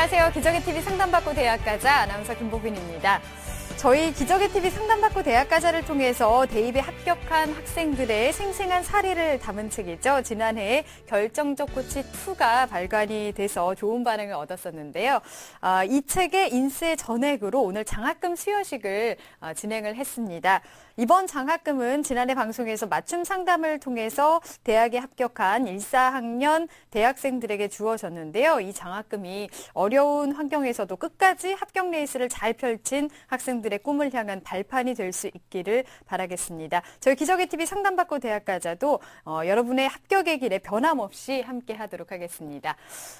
안녕하세요. 기적의 TV 상담받고 대학가자 아나운서 김보균입니다. 저희 기적의 TV 상담받고 대학가자를 통해서 대입에 합격한 학생들의 생생한 사례를 담은 책이죠. 지난해 결정적 코치 2가 발간이 돼서 좋은 반응을 얻었었는데요. 이 책의 인쇄 전액으로 오늘 장학금 수여식을 진행을 했습니다. 이번 장학금은 지난해 방송에서 맞춤 상담을 통해서 대학에 합격한 14학년 대학생들에게 주어졌는데요. 이 장학금이 어려운 환경에서도 끝까지 합격 레이스를 잘 펼친 학생들의 꿈을 향한 발판이 될 수 있기를 바라겠습니다. 저희 기적의 TV 상담받고 대학가자도 여러분의 합격의 길에 변함없이 함께하도록 하겠습니다.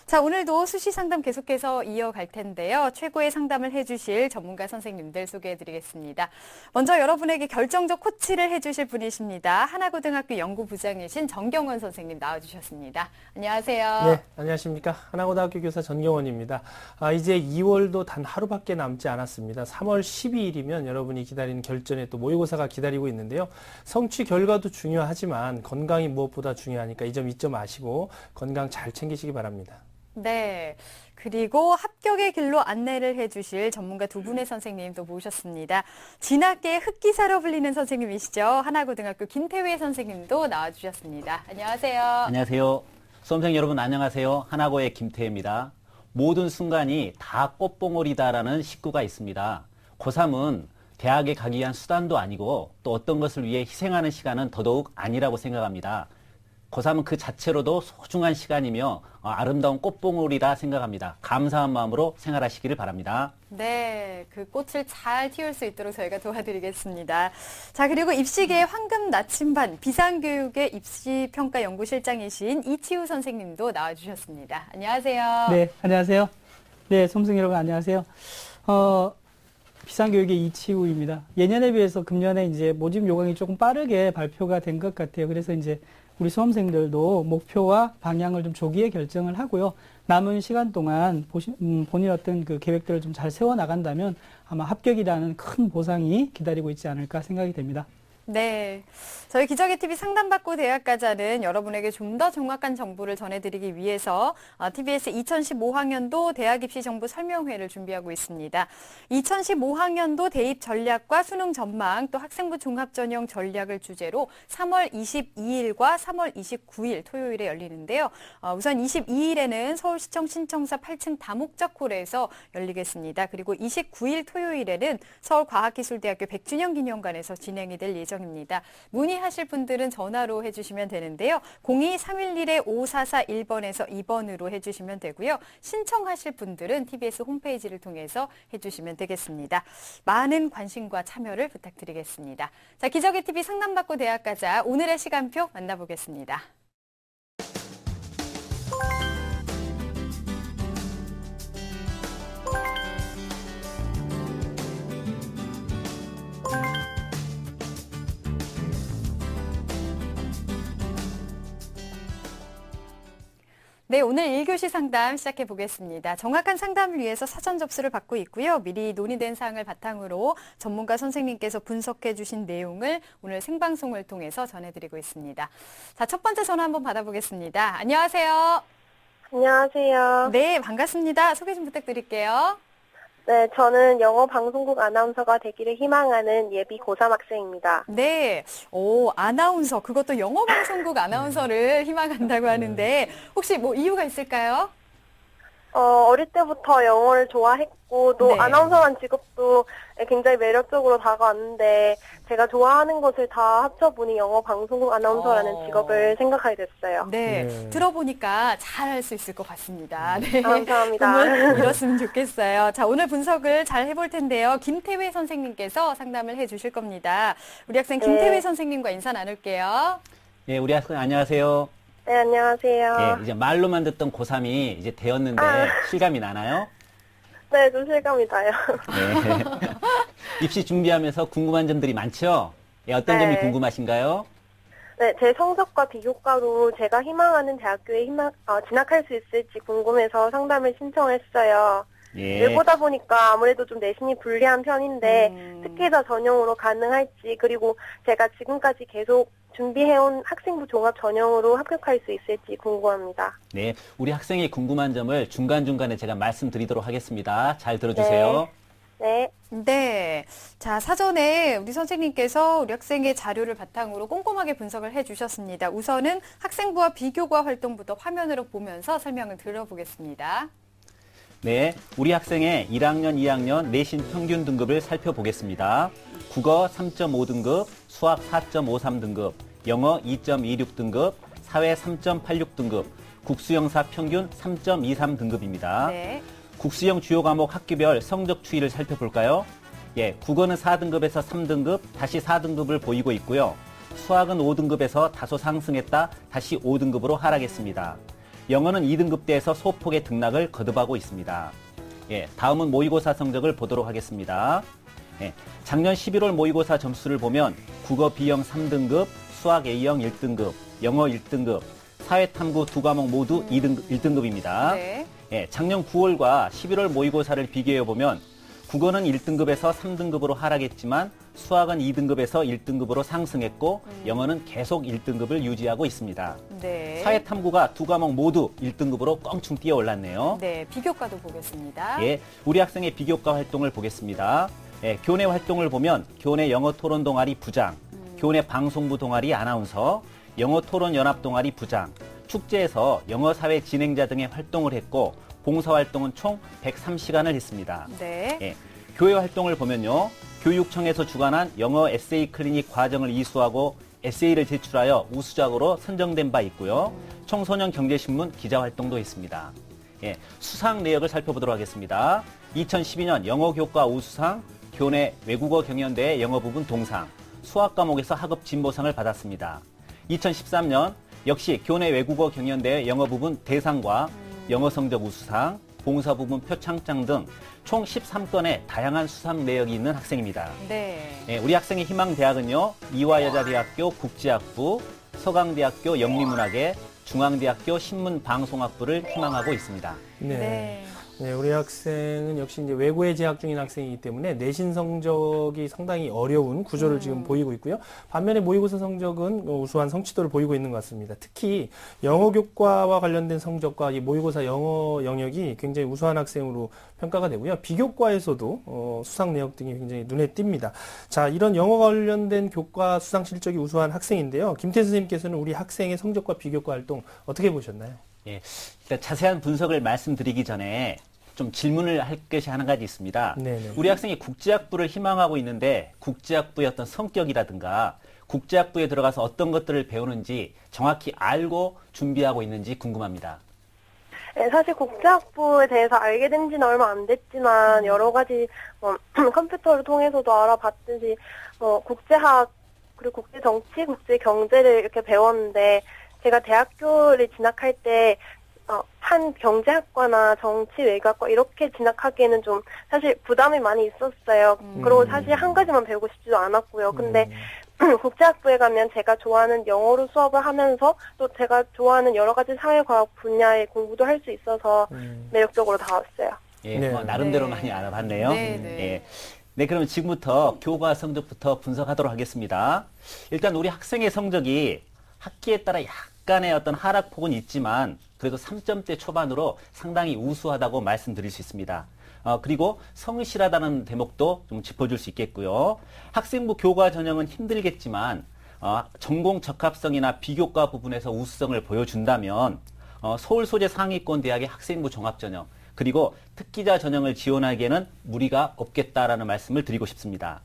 자, 오늘도 수시 상담 계속해서 이어갈 텐데요. 최고의 상담을 해주실 전문가 선생님들 소개해드리겠습니다. 먼저 여러분에게 결정적 코치를 해주실 분이십니다. 하나고등학교 연구부장이신 전경원 선생님 나와주셨습니다. 안녕하세요. 네, 안녕하십니까. 하나고등학교 교사 전경원입니다. 이제 2월도 단 하루밖에 남지 않았습니다. 3월 12일이면 여러분이 기다리는 결전에 또 모의고사가 기다리고 있는데요. 성취 결과도 중요하지만 건강이 무엇보다 중요하니까 이 점 아시고 건강 잘 챙기시기 바랍니다. 네. 그리고 합격의 길로 안내를 해주실 전문가 두 분의 선생님도 모셨습니다. 진학계의 흑기사로 불리는 선생님이시죠. 하나고등학교 김태희 선생님도 나와주셨습니다. 안녕하세요. 안녕하세요. 수험생 여러분 안녕하세요. 하나고의 김태희입니다. 모든 순간이 다 꽃봉오리다라는 식구가 있습니다. 고3은 대학에 가기 위한 수단도 아니고 또 어떤 것을 위해 희생하는 시간은 더더욱 아니라고 생각합니다. 고3은 그 자체로도 소중한 시간이며 아름다운 꽃봉오리라 생각합니다. 감사한 마음으로 생활하시기를 바랍니다. 네, 그 꽃을 잘 피울 수 있도록 저희가 도와드리겠습니다. 자, 그리고 입시계의 황금 나침반 비상교육의 입시평가 연구실장이신 이치우 선생님도 나와주셨습니다. 안녕하세요. 네, 안녕하세요. 네, 수험생 여러분 안녕하세요. 비상교육의 이치우입니다. 예년에 비해서 금년에 이제 모집 요강이 조금 빠르게 발표가 된 것 같아요. 그래서 이제 우리 수험생들도 목표와 방향을 좀 조기에 결정을 하고요. 남은 시간 동안 본인 어떤 그 계획들을 좀 잘 세워나간다면 아마 합격이라는 큰 보상이 기다리고 있지 않을까 생각이 됩니다. 네, 저희 기적의 TV 상담받고 대학가자는 여러분에게 좀 더 정확한 정보를 전해드리기 위해서 TBS 2015학년도 대학입시정보설명회를 준비하고 있습니다. 2015학년도 대입 전략과 수능 전망 또 학생부 종합전형 전략을 주제로 3월 22일과 3월 29일 토요일에 열리는데요. 우선 22일에는 서울시청 신청사 8층 다목적홀에서 열리겠습니다. 그리고 29일 토요일에는 서울과학기술대학교 100주년 기념관에서 진행이 될 예정입니다. 문의하실 분들은 전화로 해주시면 되는데요. 02311-5441번에서 2번으로 해주시면 되고요. 신청하실 분들은 TBS 홈페이지를 통해서 해주시면 되겠습니다. 많은 관심과 참여를 부탁드리겠습니다. 자, 기적의 TV 상담받고 대학가자 오늘의 시간표 만나보겠습니다. 네, 오늘 1교시 상담 시작해 보겠습니다. 정확한 상담을 위해서 사전 접수를 받고 있고요. 미리 논의된 사항을 바탕으로 전문가 선생님께서 분석해 주신 내용을 오늘 생방송을 통해서 전해드리고 있습니다. 자, 첫 번째 전화 한번 받아보겠습니다. 안녕하세요. 안녕하세요. 네, 반갑습니다. 소개 좀 부탁드릴게요. 네, 저는 영어 방송국 아나운서가 되기를 희망하는 예비 고3 학생입니다. 네, 오, 아나운서, 그것도 영어 방송국 아나운서를 희망한다고 하는데 혹시 뭐 이유가 있을까요? 어릴 때부터 영어를 좋아했고 또 네. 아나운서란 직업도 굉장히 매력적으로 다가왔는데 제가 좋아하는 것을 다 합쳐보니 영어 방송국 아나운서라는 직업을 생각하게 됐어요. 네, 들어보니까 잘할 수 있을 것 같습니다. 네. 감사합니다. 이렇으면 좋겠어요. 자, 오늘 분석을 잘 해볼 텐데요. 김태희 선생님께서 상담을 해주실 겁니다. 우리 학생 김태희 선생님과 인사 나눌게요. 네, 우리 학생 안녕하세요. 네, 안녕하세요. 네, 이제 말로만 듣던 고3이 이제 되었는데 실감이 나나요? 네, 좀 실감이 나요. 네. 입시 준비하면서 궁금한 점들이 많죠? 네, 어떤 점이 궁금하신가요? 네, 제 성적과 비교과로 제가 희망하는 대학교에 진학할 수 있을지 궁금해서 상담을 신청했어요. 예. 읽어다 보니까 아무래도 좀 내신이 불리한 편인데 특히 더 전형으로 가능할지 그리고 제가 지금까지 계속 준비해온 학생부 종합 전형으로 합격할 수 있을지 궁금합니다. 네, 우리 학생이 궁금한 점을 중간중간에 제가 말씀드리도록 하겠습니다. 잘 들어주세요. 네. 네. 네. 자, 사전에 우리 선생님께서 우리 학생의 자료를 바탕으로 꼼꼼하게 분석을 해주셨습니다. 우선은 학생부와 비교과 활동부터 화면으로 보면서 설명을 들어보겠습니다. 네, 우리 학생의 1학년, 2학년 내신 평균 등급을 살펴보겠습니다. 국어 3.5등급, 수학 4.53등급, 영어 2.26등급, 사회 3.86등급, 국수영사 평균 3.23등급입니다. 네. 국수영 주요 과목 학기별 성적 추이를 살펴볼까요? 예, 국어는 4등급에서 3등급, 다시 4등급을 보이고 있고요. 수학은 5등급에서 다소 상승했다, 다시 5등급으로 하락했습니다. 영어는 2등급대에서 소폭의 등락을 거듭하고 있습니다. 예, 다음은 모의고사 성적을 보도록 하겠습니다. 예, 작년 11월 모의고사 점수를 보면 국어 B형 3등급, 수학 A형 1등급, 영어 1등급, 사회탐구 두 과목 모두 1등급입니다. 네. 예, 작년 9월과 11월 모의고사를 비교해보면 국어는 1등급에서 3등급으로 하락했지만 수학은 2등급에서 1등급으로 상승했고 영어는 계속 1등급을 유지하고 있습니다. 네. 사회탐구가 두 과목 모두 1등급으로 껑충 뛰어 올랐네요. 네, 비교과도 보겠습니다. 예, 우리 학생의 비교과 활동을 보겠습니다. 예, 교내 활동을 보면 교내 영어 토론 동아리 부장, 교내 방송부 동아리 아나운서, 영어 토론 연합 동아리 부장, 축제에서 영어 사회 진행자 등의 활동을 했고 봉사활동은 총 103시간을 했습니다. 네. 예, 교회 활동을 보면요. 교육청에서 주관한 영어 에세이 클리닉 과정을 이수하고 에세이를 제출하여 우수작으로 선정된 바 있고요. 청소년 경제신문 기자 활동도 했습니다. 예, 수상 내역을 살펴보도록 하겠습니다. 2012년 영어교과 우수상, 교내 외국어 경연대회 영어 부분 동상, 수학 과목에서 학업 진보상을 받았습니다. 2013년 역시 교내 외국어 경연대회 영어 부분 대상과 영어 성적 우수상, 봉사 부분 표창장 등 총 13건의 다양한 수상 내역이 있는 학생입니다. 네. 예, 우리 학생의 희망 대학은요. 이화여자대학교 국제학부, 서강대학교 영리문학회, 중앙대학교 신문방송학부를 희망하고 있습니다. 네. 네, 우리 학생은 역시 이제 외고에 재학 중인 학생이기 때문에 내신 성적이 상당히 어려운 구조를 지금 보이고 있고요. 반면에 모의고사 성적은 우수한 성취도를 보이고 있는 것 같습니다. 특히 영어 교과와 관련된 성적과 이 모의고사 영어 영역이 굉장히 우수한 학생으로 평가가 되고요. 비교과에서도 수상 내역 등이 굉장히 눈에 띕니다. 자, 이런 영어 관련된 교과 수상 실적이 우수한 학생인데요. 김태희 선생님께서는 우리 학생의 성적과 비교과 활동 어떻게 보셨나요? 예, 일단 자세한 분석을 말씀드리기 전에 좀 질문을 할 것이 한 가지 있습니다. 네네. 우리 학생이 국제학부를 희망하고 있는데 국제학부의 어떤 성격이라든가 국제학부에 들어가서 어떤 것들을 배우는지 정확히 알고 준비하고 있는지 궁금합니다. 네, 사실 국제학부에 대해서 알게 된 지는 얼마 안 됐지만 여러 가지 컴퓨터를 통해서도 알아봤듯이 국제학 그리고 국제정치, 국제경제를 이렇게 배웠는데 제가 대학교를 진학할 때 한 경제학과나 정치외교학과 이렇게 진학하기에는 좀 사실 부담이 많이 있었어요. 그리고 사실 한 가지만 배우고 싶지도 않았고요. 근데 국제학부에 가면 제가 좋아하는 영어로 수업을 하면서 또 제가 좋아하는 여러 가지 사회과학 분야의 공부도 할 수 있어서 매력적으로 다왔어요. 예, 네. 나름대로 많이 알아봤네요. 네, 네. 예. 네, 그럼 지금부터 교과 성적부터 분석하도록 하겠습니다. 일단 우리 학생의 성적이 학기에 따라 약간의 어떤 하락폭은 있지만 그래도 3점대 초반으로 상당히 우수하다고 말씀드릴 수 있습니다. 그리고 성실하다는 대목도 좀 짚어줄 수 있겠고요. 학생부 교과 전형은 힘들겠지만 전공 적합성이나 비교과 부분에서 우수성을 보여준다면 서울 소재 상위권 대학의 학생부 종합 전형 그리고 특기자 전형을 지원하기에는 무리가 없겠다라는 말씀을 드리고 싶습니다.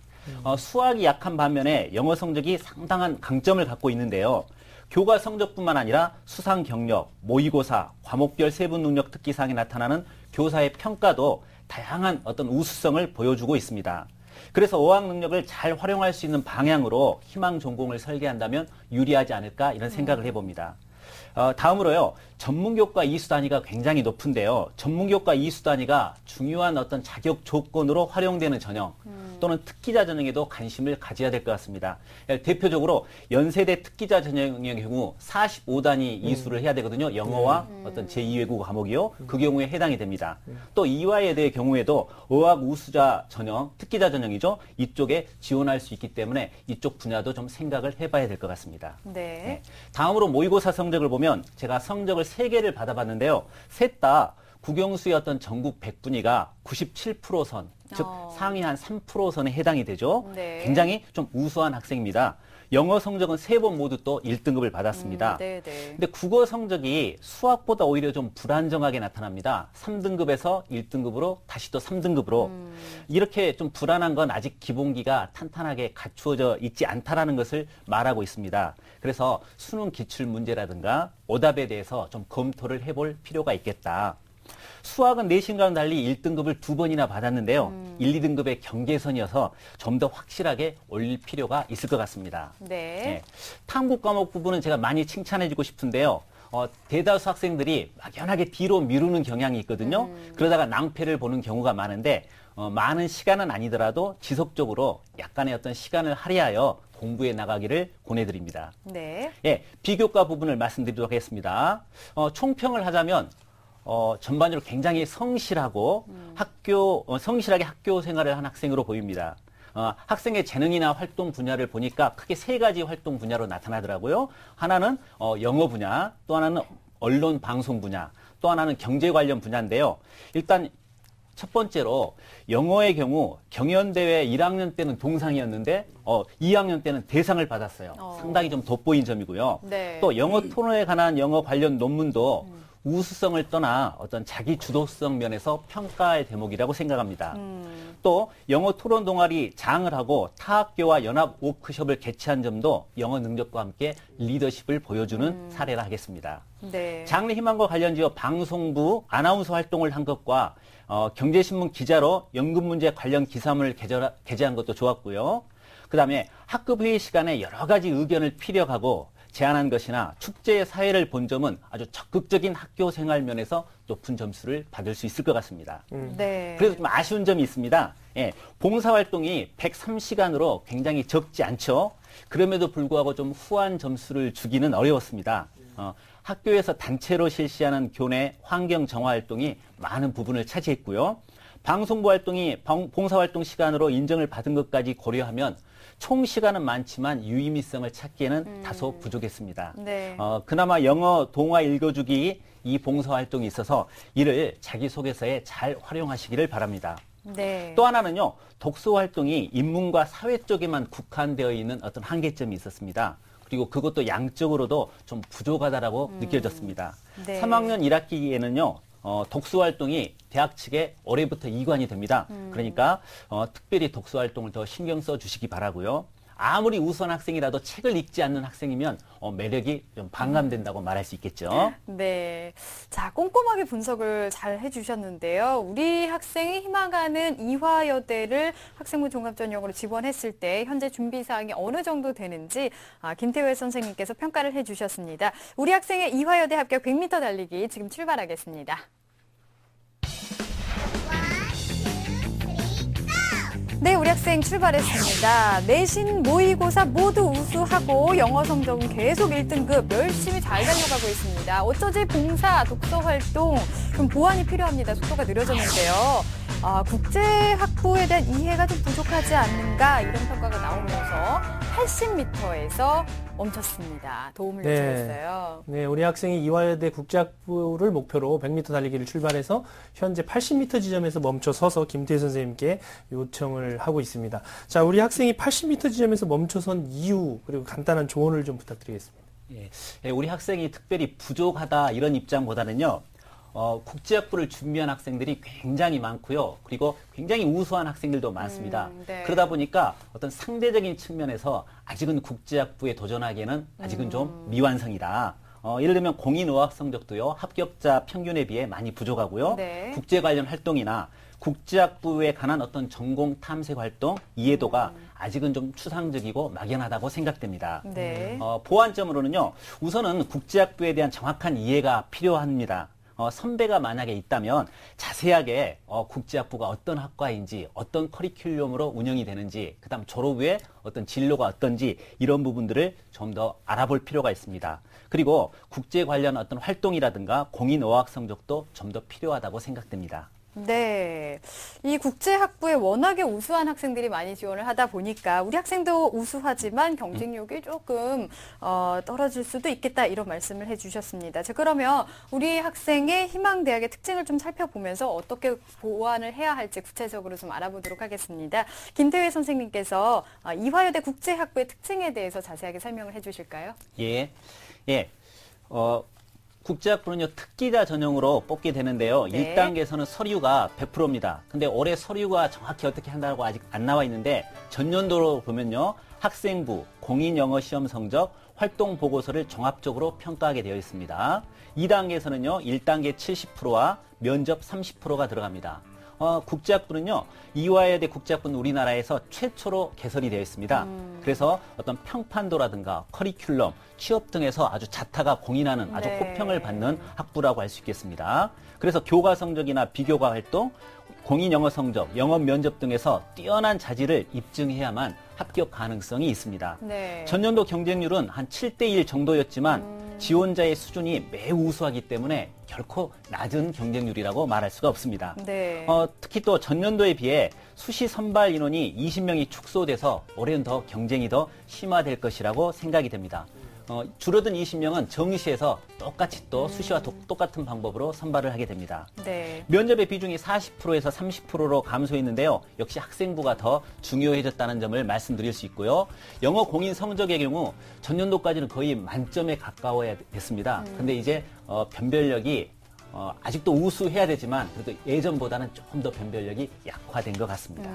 수학이 약한 반면에 영어 성적이 상당한 강점을 갖고 있는데요. 교과 성적뿐만 아니라 수상 경력, 모의고사, 과목별 세분 능력 특기상에 나타나는 교사의 평가도 다양한 어떤 우수성을 보여주고 있습니다. 그래서 어학 능력을 잘 활용할 수 있는 방향으로 희망 전공을 설계한다면 유리하지 않을까 이런 생각을 해봅니다. 다음으로요. 전문교과 이수 단위가 굉장히 높은데요. 전문교과 이수 단위가 중요한 어떤 자격 조건으로 활용되는 전형, 또는 특기자 전형에도 관심을 가져야 될 것 같습니다. 대표적으로 연세대 특기자 전형의 경우 45단위 이수를 해야 되거든요. 영어와 어떤 제2외국어 과목이요. 그 경우에 해당이 됩니다. 또 이화여대의 경우에도 어학 우수자 전형, 특기자 전형이죠. 이쪽에 지원할 수 있기 때문에 이쪽 분야도 좀 생각을 해봐야 될 것 같습니다. 네. 네. 다음으로 모의고사 성적을 보면 제가 성적을 3개를 받아봤는데요. 셋 다 국영수의 어떤 전국 100분위가 97% 선, 즉 상위 한 3% 선에 해당이 되죠. 네. 굉장히 좀 우수한 학생입니다. 영어 성적은 3번 모두 또 1등급을 받았습니다. 근데 국어 성적이 수학보다 오히려 좀 불안정하게 나타납니다. 3등급에서 1등급으로 다시 또 3등급으로. 이렇게 좀 불안한 건 아직 기본기가 탄탄하게 갖추어져 있지 않다라는 것을 말하고 있습니다. 그래서 수능 기출 문제라든가 오답에 대해서 좀 검토를 해볼 필요가 있겠다. 수학은 내신과는 달리 1등급을 2번이나 받았는데요. 1, 2등급의 경계선이어서 좀 더 확실하게 올릴 필요가 있을 것 같습니다. 네. 탐구 과목 부분은 제가 많이 칭찬해주고 싶은데요. 대다수 학생들이 막연하게 뒤로 미루는 경향이 있거든요. 그러다가 낭패를 보는 경우가 많은데 많은 시간은 아니더라도 지속적으로 약간의 어떤 시간을 할애하여 공부해 나가기를 권해드립니다. 네. 예, 비교과 부분을 말씀드리도록 하겠습니다. 총평을 하자면 전반적으로 굉장히 성실하고 성실하게 학교 생활을 한 학생으로 보입니다. 학생의 재능이나 활동 분야를 보니까 크게 3가지 활동 분야로 나타나더라고요. 하나는 영어 분야, 또 하나는 언론 방송 분야, 또 하나는 경제 관련 분야인데요. 일단 첫 번째로 영어의 경우 경연대회 1학년 때는 동상이었는데 2학년 때는 대상을 받았어요. 상당히 좀 돋보인 점이고요. 네. 또 영어 토론에 관한 영어 관련 논문도 우수성을 떠나 어떤 자기 주도성 면에서 평가의 대목이라고 생각합니다. 또 영어 토론 동아리 장을 하고 타학교와 연합 워크숍을 개최한 점도 영어 능력과 함께 리더십을 보여주는 사례라 하겠습니다. 네. 장래 희망과 관련지어 방송부 아나운서 활동을 한 것과 경제신문 기자로 연금문제 관련 기사문을 게재한 것도 좋았고요. 그 다음에 학급회의 시간에 여러 가지 의견을 피력하고 제안한 것이나 축제의 사회를 본 점은 아주 적극적인 학교 생활 면에서 높은 점수를 받을 수 있을 것 같습니다. 네. 그래도 좀 아쉬운 점이 있습니다. 예, 봉사활동이 103시간으로 굉장히 적지 않죠. 그럼에도 불구하고 좀 후한 점수를 주기는 어려웠습니다. 학교에서 단체로 실시하는 교내 환경 정화 활동이 많은 부분을 차지했고요. 방송부 활동이 봉사활동 시간으로 인정을 받은 것까지 고려하면 총 시간은 많지만 유의미성을 찾기에는 다소 부족했습니다. 네. 그나마 영어 동화 읽어주기 이 봉사활동이 있어서 이를 자기소개서에 잘 활용하시기를 바랍니다. 네. 또 하나는요, 독서활동이 인문과 사회 쪽에만 국한되어 있는 어떤 한계점이 있었습니다. 그리고 그것도 양적으로도 좀 부족하다라고 느껴졌습니다. 네. 3학년 1학기에는요. 독서활동이 대학 측에 올해부터 이관이 됩니다. 그러니까 특별히 독서활동을 더 신경 써주시기 바라고요. 아무리 우수한 학생이라도 책을 읽지 않는 학생이면 매력이 좀 반감된다고 말할 수 있겠죠. 네, 자 꼼꼼하게 분석을 잘 해주셨는데요. 우리 학생이 희망하는 이화여대를 학생부 종합전형으로 지원했을 때 현재 준비사항이 어느 정도 되는지 김태희 선생님께서 평가를 해주셨습니다. 우리 학생의 이화여대 합격 100m 달리기 지금 출발하겠습니다. 네, 우리 학생 출발했습니다. 내신 모의고사 모두 우수하고 영어 성적은 계속 1등급 열심히 잘 달려가고 있습니다. 어쩌지 봉사, 독서활동 좀 보완이 필요합니다. 속도가 느려졌는데요. 국제 학부에 대한 이해가 좀 부족하지 않는가 이런 평가가 나오면서 80m에서 멈췄습니다. 도움을 요청했어요. 네, 우리 학생이 이화여대 국제학부를 목표로 100m 달리기를 출발해서 현재 80m 지점에서 멈춰서서 김태희 선생님께 요청을 하고 있습니다. 자, 우리 학생이 80m 지점에서 멈춰선 이유 그리고 간단한 조언을 좀 부탁드리겠습니다. 예, 우리 학생이 특별히 부족하다 이런 입장보다는요. 국제학부를 준비한 학생들이 굉장히 많고요. 그리고 굉장히 우수한 학생들도 많습니다. 네. 그러다 보니까 어떤 상대적인 측면에서 아직은 국제학부에 도전하기에는 아직은 좀 미완성이다. 예를 들면 공인어학 성적도요. 합격자 평균에 비해 많이 부족하고요. 네. 국제 관련 활동이나 국제학부에 관한 어떤 전공 탐색 활동 이해도가 아직은 좀 추상적이고 막연하다고 생각됩니다. 네. 보완점으로는요. 우선은 국제학부에 대한 정확한 이해가 필요합니다. 선배가 만약에 있다면 자세하게 국제학부가 어떤 학과인지, 어떤 커리큘럼으로 운영이 되는지, 그다음 졸업 후에 어떤 진로가 어떤지 이런 부분들을 좀 더 알아볼 필요가 있습니다. 그리고 국제 관련 어떤 활동이라든가 공인어학 성적도 좀 더 필요하다고 생각됩니다. 네, 이 국제학부에 워낙에 우수한 학생들이 많이 지원을 하다 보니까 우리 학생도 우수하지만 경쟁력이 조금 떨어질 수도 있겠다, 이런 말씀을 해주셨습니다. 자, 그러면 우리 학생의 희망대학의 특징을 좀 살펴보면서 어떻게 보완을 해야 할지 구체적으로 좀 알아보도록 하겠습니다. 김태희 선생님께서 이화여대 국제학부의 특징에 대해서 자세하게 설명을 해주실까요? 예. 국제학부는요, 특기자 전형으로 뽑게 되는데요. 네. 1단계에서는 서류가 100%입니다. 근데 올해 서류가 정확히 어떻게 한다고 아직 안 나와 있는데, 전년도로 보면요, 학생부, 공인영어시험 성적, 활동보고서를 종합적으로 평가하게 되어 있습니다. 2단계에서는요, 1단계 70%와 면접 30%가 들어갑니다. 국제학부는요, 이화여대 국제학부는 우리나라에서 최초로 개설이 되어 있습니다. 그래서 어떤 평판도라든가 커리큘럼, 취업 등에서 아주 자타가 공인하는, 아주 호평을 받는 학부라고 할 수 있겠습니다. 그래서 교과 성적이나 비교과 활동, 공인 영어 성적, 영업 면접 등에서 뛰어난 자질을 입증해야만 합격 가능성이 있습니다. 네. 전년도 경쟁률은 한 7대1 정도였지만 지원자의 수준이 매우 우수하기 때문에 결코 낮은 경쟁률이라고 말할 수가 없습니다. 네. 특히 또 전년도에 비해 수시 선발 인원이 20명이 축소돼서 올해는 더 경쟁이 더 심화될 것이라고 생각이 됩니다. 줄어든 20명은 정시에서 똑같이 또 수시와 똑같은 방법으로 선발을 하게 됩니다. 네. 면접의 비중이 40%에서 30%로 감소했는데요. 역시 학생부가 더 중요해졌다는 점을 말씀드릴 수 있고요. 영어 공인 성적의 경우 전년도까지는 거의 만점에 가까워야 됐습니다. 근데 이제 변별력이 아직도 우수해야 되지만 그래도 예전보다는 조금 더 변별력이 약화된 것 같습니다.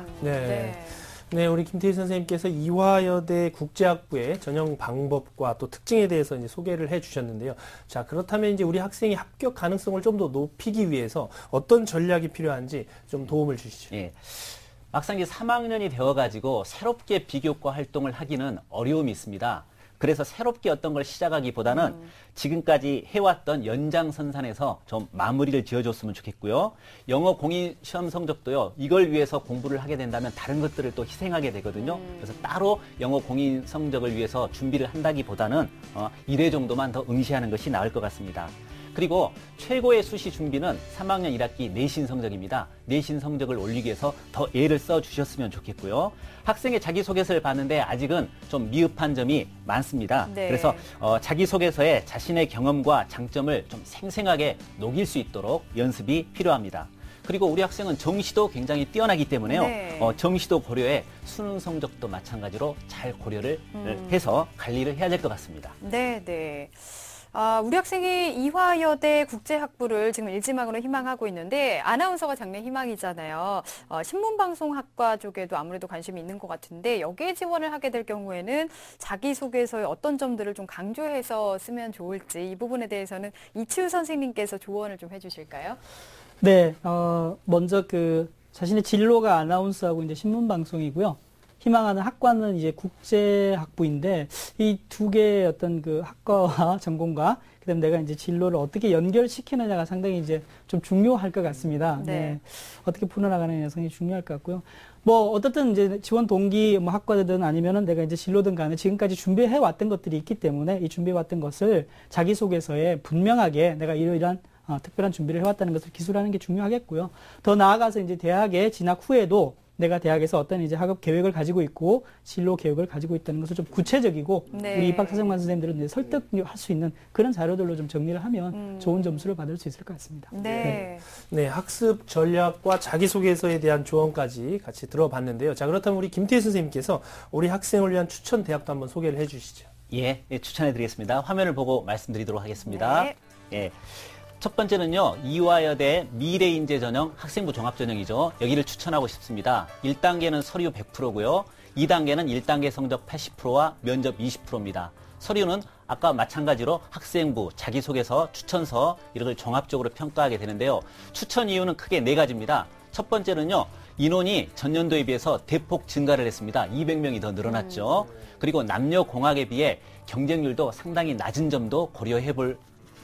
네, 우리 김태희 선생님께서 이화여대 국제학부의 전형 방법과 또 특징에 대해서 이제 소개를 해 주셨는데요. 자, 그렇다면 이제 우리 학생이 합격 가능성을 좀 더 높이기 위해서 어떤 전략이 필요한지 좀 도움을 주시죠. 예. 막상 이제 3학년이 되어가지고 새롭게 비교과 활동을 하기는 어려움이 있습니다. 그래서 새롭게 어떤 걸 시작하기보다는 지금까지 해왔던 연장선상에서 좀 마무리를 지어줬으면 좋겠고요. 영어 공인 시험 성적도요, 이걸 위해서 공부를 하게 된다면 다른 것들을 또 희생하게 되거든요. 그래서 따로 영어 공인 성적을 위해서 준비를 한다기보다는 1회 정도만 더 응시하는 것이 나을 것 같습니다. 그리고 최고의 수시 준비는 3학년 1학기 내신 성적입니다. 내신 성적을 올리기 위해서 더 애를 써주셨으면 좋겠고요. 학생의 자기소개서를 봤는데 아직은 좀 미흡한 점이 많습니다. 네. 그래서 자기소개서에 자신의 경험과 장점을 좀 생생하게 녹일 수 있도록 연습이 필요합니다. 그리고 우리 학생은 정시도 굉장히 뛰어나기 때문에요. 네. 정시도 고려해 수능 성적도 마찬가지로 잘 고려를 해서 관리를 해야 될 것 같습니다. 네. 우리 학생이 이화여대 국제학부를 지금 일지망으로 희망하고 있는데, 아나운서가 장래 희망이잖아요. 신문방송학과 쪽에도 아무래도 관심이 있는 것 같은데, 여기에 지원을 하게 될 경우에는 자기소개서의 어떤 점들을 좀 강조해서 쓰면 좋을지, 이 부분에 대해서는 이치우 선생님께서 조언을 좀 해주실까요? 네, 먼저 자신의 진로가 아나운서하고 이제 신문방송이고요. 희망하는 학과는 이제 국제학부인데, 이 두 개의 어떤 학과와 전공과, 그 다음에 내가 이제 진로를 어떻게 연결시키느냐가 상당히 이제 좀 중요할 것 같습니다. 네. 어떻게 풀어나가느냐가 상당히 중요할 것 같고요. 어떻든 이제 지원 동기, 학과든 아니면은 내가 이제 진로든 간에 지금까지 준비해왔던 것들이 있기 때문에 이 준비해왔던 것을 자기소개서에 분명하게 내가 이러이러한 특별한 준비를 해왔다는 것을 기술하는 게 중요하겠고요. 더 나아가서 이제 대학에 진학 후에도 내가 대학에서 어떤 이제 학업 계획을 가지고 있고 진로 계획을 가지고 있다는 것을 좀 구체적이고 우리 입학사정관 선생님들은 이제 설득할 수 있는 그런 자료들로 좀 정리를 하면 좋은 점수를 받을 수 있을 것 같습니다. 네, 학습 전략과 자기소개서에 대한 조언까지 같이 들어봤는데요. 자, 그렇다면 우리 김태희 선생님께서 우리 학생을 위한 추천 대학도 한번 소개를 해주시죠. 예, 추천해드리겠습니다. 화면을 보고 말씀드리도록 하겠습니다. 네. 예. 첫 번째는요, 이화여대 미래인재 전형, 학생부 종합 전형이죠. 여기를 추천하고 싶습니다. 1단계는 서류 100%고요. 2단계는 1단계 성적 80%와 면접 20%입니다. 서류는 아까 마찬가지로 학생부, 자기소개서, 추천서 이런 걸 종합적으로 평가하게 되는데요. 추천 이유는 크게 4가지입니다. 첫 번째는요, 인원이 전년도에 비해서 대폭 증가를 했습니다. 200명이 더 늘어났죠. 그리고 남녀공학에 비해 경쟁률도 상당히 낮은 점도 고려해볼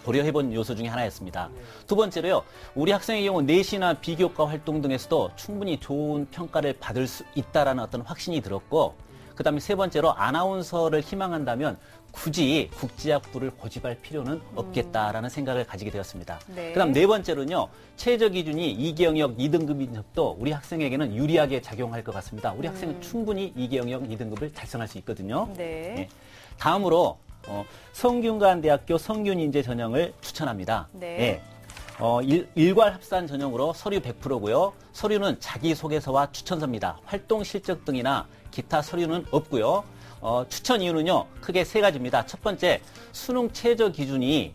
고려해본 요소 중에 하나였습니다. 두 번째로요, 우리 학생의 경우 내신이나 비교과 활동 등에서도 충분히 좋은 평가를 받을 수 있다라는 어떤 확신이 들었고, 그다음에 세 번째로 아나운서를 희망한다면 굳이 국제학부를 고집할 필요는 없겠다라는 생각을 가지게 되었습니다. 네. 그다음 네 번째로는요, 최저 기준이 2개 영역 2등급인 것도 우리 학생에게는 유리하게 작용할 것 같습니다. 우리 학생은 충분히 2개 영역 2등급을 달성할 수 있거든요. 네. 네. 다음으로 성균관대학교 성균인재 전형을 추천합니다. 네. 네. 일괄합산 전형으로 서류 100%고요. 서류는 자기소개서와 추천서입니다. 활동 실적 등이나 기타 서류는 없고요. 추천 이유는요, 크게 세 가지입니다. 첫 번째, 수능 최저 기준이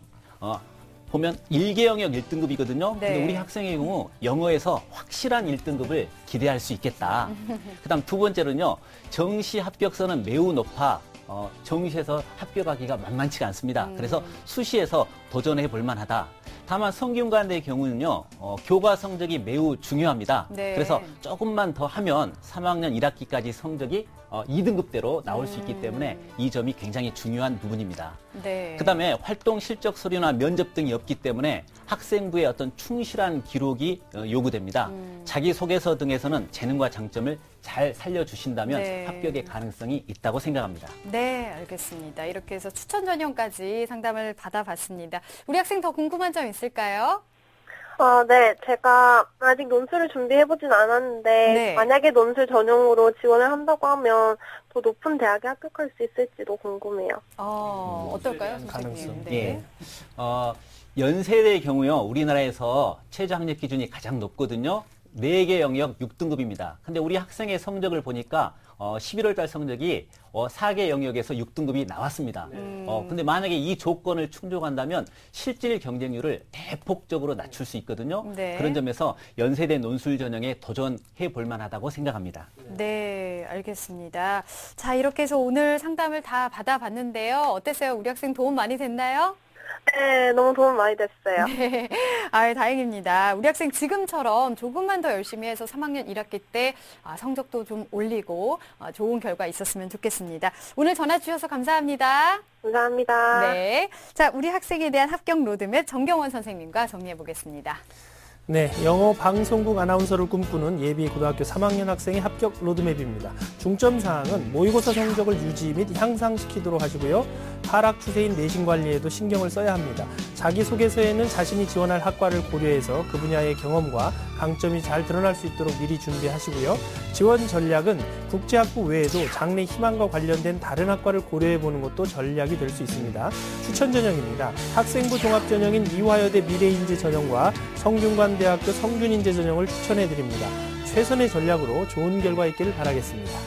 보면 1개 영역 1등급이거든요. 네. 근데 우리 학생의 경우 영어에서 확실한 1등급을 기대할 수 있겠다. 그다음 두 번째로는요, 정시 합격선은 매우 높아 정시에서 합격하기가 만만치가 않습니다. 그래서 수시에서 도전해 볼 만하다. 다만 성균관대의 경우는요, 교과 성적이 매우 중요합니다. 네. 그래서 조금만 더 하면 3학년 1학기까지 성적이 2등급대로 나올 수 있기 때문에 이 점이 굉장히 중요한 부분입니다. 네. 그다음에 활동 실적 서류나 면접 등이 없기 때문에 학생부의 어떤 충실한 기록이 요구됩니다. 자기소개서 등에서는 재능과 장점을 잘 살려주신다면 네. 합격의 가능성이 있다고 생각합니다. 네, 알겠습니다. 이렇게 해서 추천 전형까지 상담을 받아봤습니다. 우리 학생 더 궁금한 점 있을까요? 네, 제가 아직 논술을 준비해보진 않았는데 네. 만약에 논술 전용으로 지원을 한다고 하면 더 높은 대학에 합격할 수 있을지도 궁금해요. 어떨까요, 선생님? 네. 예. 연세대의 경우요, 우리나라에서 최저 학력 기준이 가장 높거든요. 4개 영역 6등급입니다. 근데 우리 학생의 성적을 보니까 11월 달 성적이 4개 영역에서 6등급이 나왔습니다. 근데 만약에 이 조건을 충족한다면 실질 경쟁률을 대폭적으로 낮출 수 있거든요. 네. 그런 점에서 연세대 논술 전형에 도전해 볼 만하다고 생각합니다. 네, 알겠습니다. 자, 이렇게 해서 오늘 상담을 다 받아봤는데요. 어땠어요? 우리 학생 도움 많이 됐나요? 네, 너무 도움 많이 됐어요. 네, 다행입니다. 우리 학생 지금처럼 조금만 더 열심히 해서 3학년 1학기 때 성적도 좀 올리고 좋은 결과 있었으면 좋겠습니다. 오늘 전화 주셔서 감사합니다. 감사합니다. 네, 자, 우리 학생에 대한 합격 로드맵 전경원 선생님과 정리해 보겠습니다. 네, 영어 방송국 아나운서를 꿈꾸는 예비 고등학교 3학년 학생의 합격 로드맵입니다. 중점 사항은 모의고사 성적을 유지 및 향상시키도록 하시고요. 하락 추세인 내신 관리에도 신경을 써야 합니다. 자기소개서에는 자신이 지원할 학과를 고려해서 그 분야의 경험과 강점이 잘 드러날 수 있도록 미리 준비하시고요. 지원 전략은 국제학부 외에도 장래 희망과 관련된 다른 학과를 고려해보는 것도 전략이 될 수 있습니다. 추천 전형입니다. 학생부 종합전형인 이화여대 미래인재 전형과 성균관 대학교 성균인재 전형을 추천해드립니다. 최선의 전략으로 좋은 결과 있기를 바라겠습니다.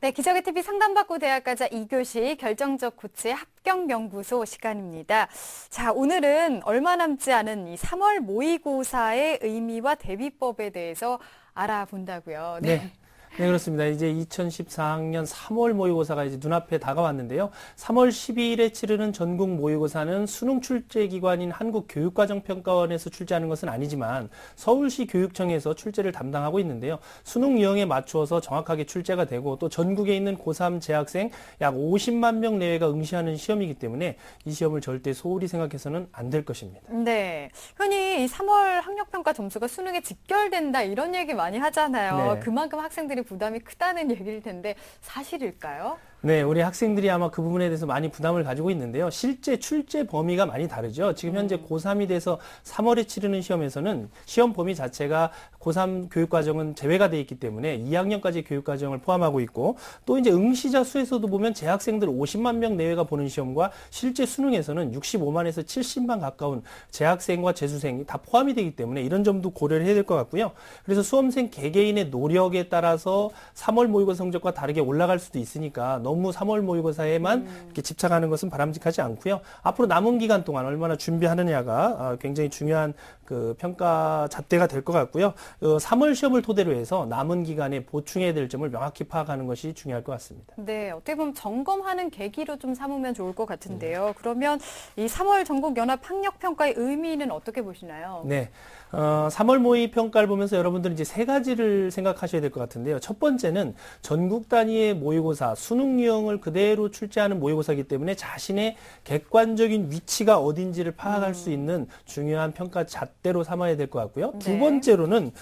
네, 기적의 TV 상담받고 대학가자 2교시 결정적 코치 합격 연구소 시간입니다. 자, 오늘은 얼마 남지 않은 이 3월 모의고사의 의미와 대비법에 대해서 알아본다고요. 네. 네, 그렇습니다. 이제 2014학년 3월 모의고사가 이제 눈앞에 다가왔는데요. 3월 12일에 치르는 전국 모의고사는 수능 출제기관인 한국교육과정평가원에서 출제하는 것은 아니지만 서울시 교육청에서 출제를 담당하고 있는데요. 수능 유형에 맞추어서 정확하게 출제가 되고 또 전국에 있는 고3 재학생 약 50만 명 내외가 응시하는 시험이기 때문에 이 시험을 절대 소홀히 생각해서는 안 될 것입니다. 네, 흔히 3월 학력평가 점수가 수능에 직결된다 이런 얘기 많이 하잖아요. 네. 그만큼 학생들이 부담이 크다는 얘기일 텐데 사실일까요? 네, 우리 학생들이 아마 그 부분에 대해서 많이 부담을 가지고 있는데요. 실제 출제 범위가 많이 다르죠. 지금 현재 고3이 돼서 3월에 치르는 시험에서는 시험 범위 자체가 고3 교육과정은 제외가 돼 있기 때문에 2학년까지 교육과정을 포함하고 있고, 또 이제 응시자 수에서도 보면 재학생들 50만 명 내외가 보는 시험과 실제 수능에서는 65만에서 70만 가까운 재학생과 재수생이 다 포함이 되기 때문에 이런 점도 고려를 해야 될 것 같고요. 그래서 수험생 개개인의 노력에 따라서 3월 모의고사 성적과 다르게 올라갈 수도 있으니까 너무 3월 모의고사에만 이렇게 집착하는 것은 바람직하지 않고요. 앞으로 남은 기간 동안 얼마나 준비하느냐가 굉장히 중요한 그 평가 잣대가 될 것 같고요. 3월 시험을 토대로 해서 남은 기간에 보충해야 될 점을 명확히 파악하는 것이 중요할 것 같습니다. 네, 어떻게 보면 점검하는 계기로 좀 삼으면 좋을 것 같은데요. 그러면 이 3월 전국연합 학력평가의 의미는 어떻게 보시나요? 네, 3월 모의평가를 보면서 여러분들은 이제 세 가지를 생각하셔야 될 것 같은데요. 첫 번째는 전국 단위의 모의고사, 수능 유형을 그대로 출제하는 모의고사이기 때문에 자신의 객관적인 위치가 어딘지를 파악할 수 있는 중요한 평가 잣대로 삼아야 될 것 같고요. 네. 두 번째로는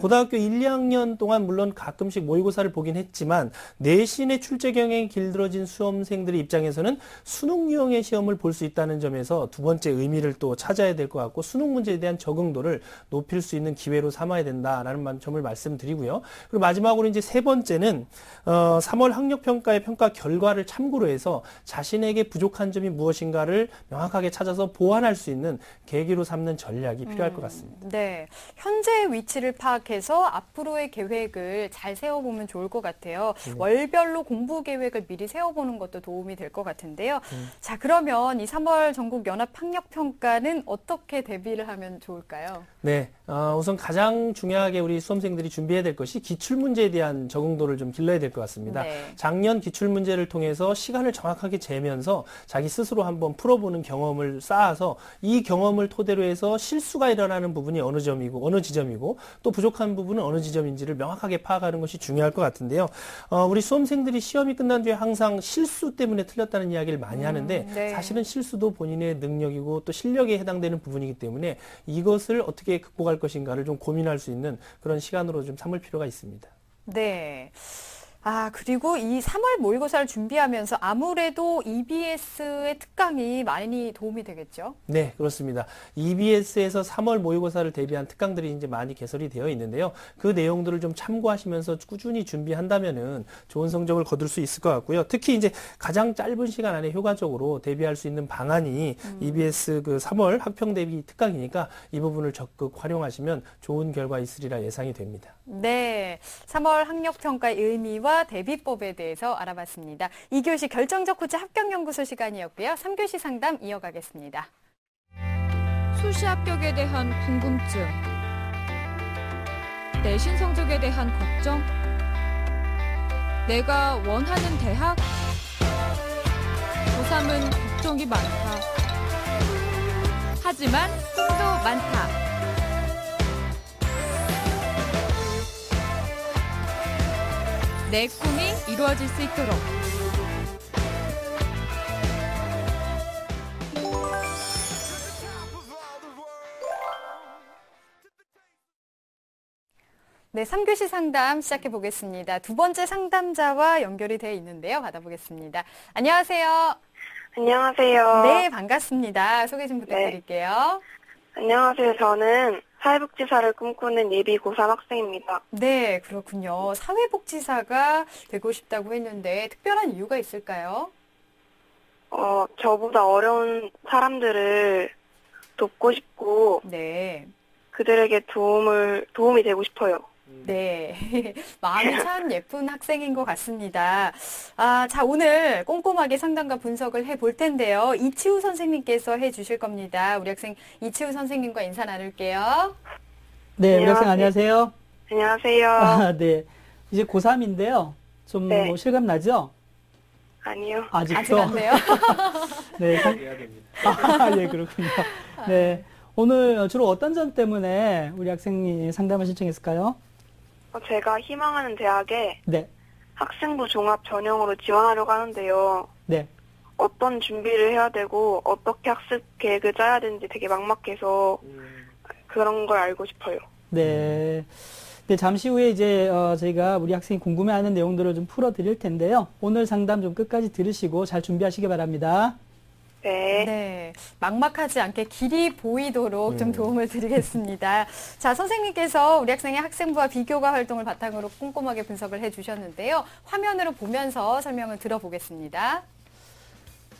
고등학교 1, 2학년 동안 물론 가끔씩 모의고사를 보긴 했지만 내신의 출제 경향이 길들어진 수험생들의 입장에서는 수능 유형의 시험을 볼 수 있다는 점에서 두 번째 의미를 또 찾아야 될 것 같고, 수능 문제에 대한 적응도를 높일 수 있는 기회로 삼아야 된다라는 점을 말씀드리고요. 그리고 마지막으로 이제 세 번째는 3월 학력평가의 평가 결과를 참고로 해서 자신에게 부족한 점이 무엇인가를 명확하게 찾아서 보완할 수 있는 계기로 삼는 전략이 필요할 것 같습니다. 네, 현재의 위치를 파악해서 앞으로의 계획을 잘 세워보면 좋을 것 같아요. 네. 월별로 공부 계획을 미리 세워보는 것도 도움이 될 것 같은데요. 자, 그러면 이 3월 전국연합학력평가는 어떻게 대비를 하면 좋을까요? 네, 우선 가장 중요하게 우리 수험생들이 준비해야 될 것이 기출문제에 대한 적응도를 좀 길러야 될 것 같습니다. 네. 작년 기출문제를 통해서 시간을 정확하게 재면서 자기 스스로 한번 풀어보는 경험을 쌓아서 이 경험을 토대로 해서 실수가 일어나는 부분이 어느 점이고 어느 지점이고 또 부족한 부분은 어느 지점인지를 명확하게 파악하는 것이 중요할 것 같은데요. 우리 수험생들이 시험이 끝난 뒤에 항상 실수 때문에 틀렸다는 이야기를 많이 하는데 네. 사실은 실수도 본인의 능력이고 또 실력에 해당되는 부분이기 때문에 이것을 어떻게 극복할 것인가를 좀 고민할 수 있는 그런 시간으로 좀 삼을 필요가 있습니다. 네. 아, 그리고 이 3월 모의고사를 준비하면서 아무래도 EBS의 특강이 많이 도움이 되겠죠? 네, 그렇습니다. EBS에서 3월 모의고사를 대비한 특강들이 이제 많이 개설이 되어 있는데요. 그 내용들을 좀 참고하시면서 꾸준히 준비한다면은 좋은 성적을 거둘 수 있을 것 같고요. 특히 이제 가장 짧은 시간 안에 효과적으로 대비할 수 있는 방안이 EBS 그 3월 학평 대비 특강이니까 이 부분을 적극 활용하시면 좋은 결과 있으리라 예상이 됩니다. 네, 3월 학력평가의 의미와 대비법에 대해서 알아봤습니다. 2교시 결정적 코치 합격연구소 시간이었고요. 3교시 상담 이어가겠습니다. 수시 합격에 대한 궁금증, 내신 성적에 대한 걱정, 내가 원하는 대학? 고3은 걱정이 많다. 하지만 꿈도 많다. 내 꿈이 이루어질 수 있도록 네, 3교시 상담 시작해 보겠습니다. 두 번째 상담자와 연결이 돼 있는데요. 받아보겠습니다. 안녕하세요. 안녕하세요. 네, 반갑습니다. 소개 좀 부탁드릴게요. 네. 안녕하세요. 저는 사회복지사를 꿈꾸는 예비 고3 학생입니다. 네, 그렇군요. 사회복지사가 되고 싶다고 했는데 특별한 이유가 있을까요? 저보다 어려운 사람들을 돕고 싶고 네. 그들에게 도움이 되고 싶어요. 네, 마음이 참 예쁜 학생인 것 같습니다. 아, 자, 오늘 꼼꼼하게 상담과 분석을 해볼 텐데요. 이치우 선생님께서 해주실 겁니다. 우리 학생 이치우 선생님과 인사 나눌게요. 네, 우리 학생 안녕하세요. 안녕하세요. 아, 네, 이제 고3인데요. 좀 네. 뭐 실감 나죠? 아니요. 아직 안 돼요? 네, 해야 됩니다. 아, 예, 그렇군요. 네, 오늘 주로 어떤 점 때문에 우리 학생이 상담을 신청했을까요? 제가 희망하는 대학에 네. 학생부 종합 전형으로 지원하려고 하는데요. 네. 어떤 준비를 해야 되고 어떻게 학습 계획을 짜야 되는지 되게 막막해서 그런 걸 알고 싶어요. 네. 네, 잠시 후에 이제 저희가 우리 학생이 궁금해하는 내용들을 좀 풀어드릴 텐데요. 오늘 상담 좀 끝까지 들으시고 잘 준비하시기 바랍니다. 네. 네. 막막하지 않게 길이 보이도록 좀 도움을 드리겠습니다. 자, 선생님께서 우리 학생의 학생부와 비교과 활동을 바탕으로 꼼꼼하게 분석을 해주셨는데요. 화면으로 보면서 설명을 들어보겠습니다.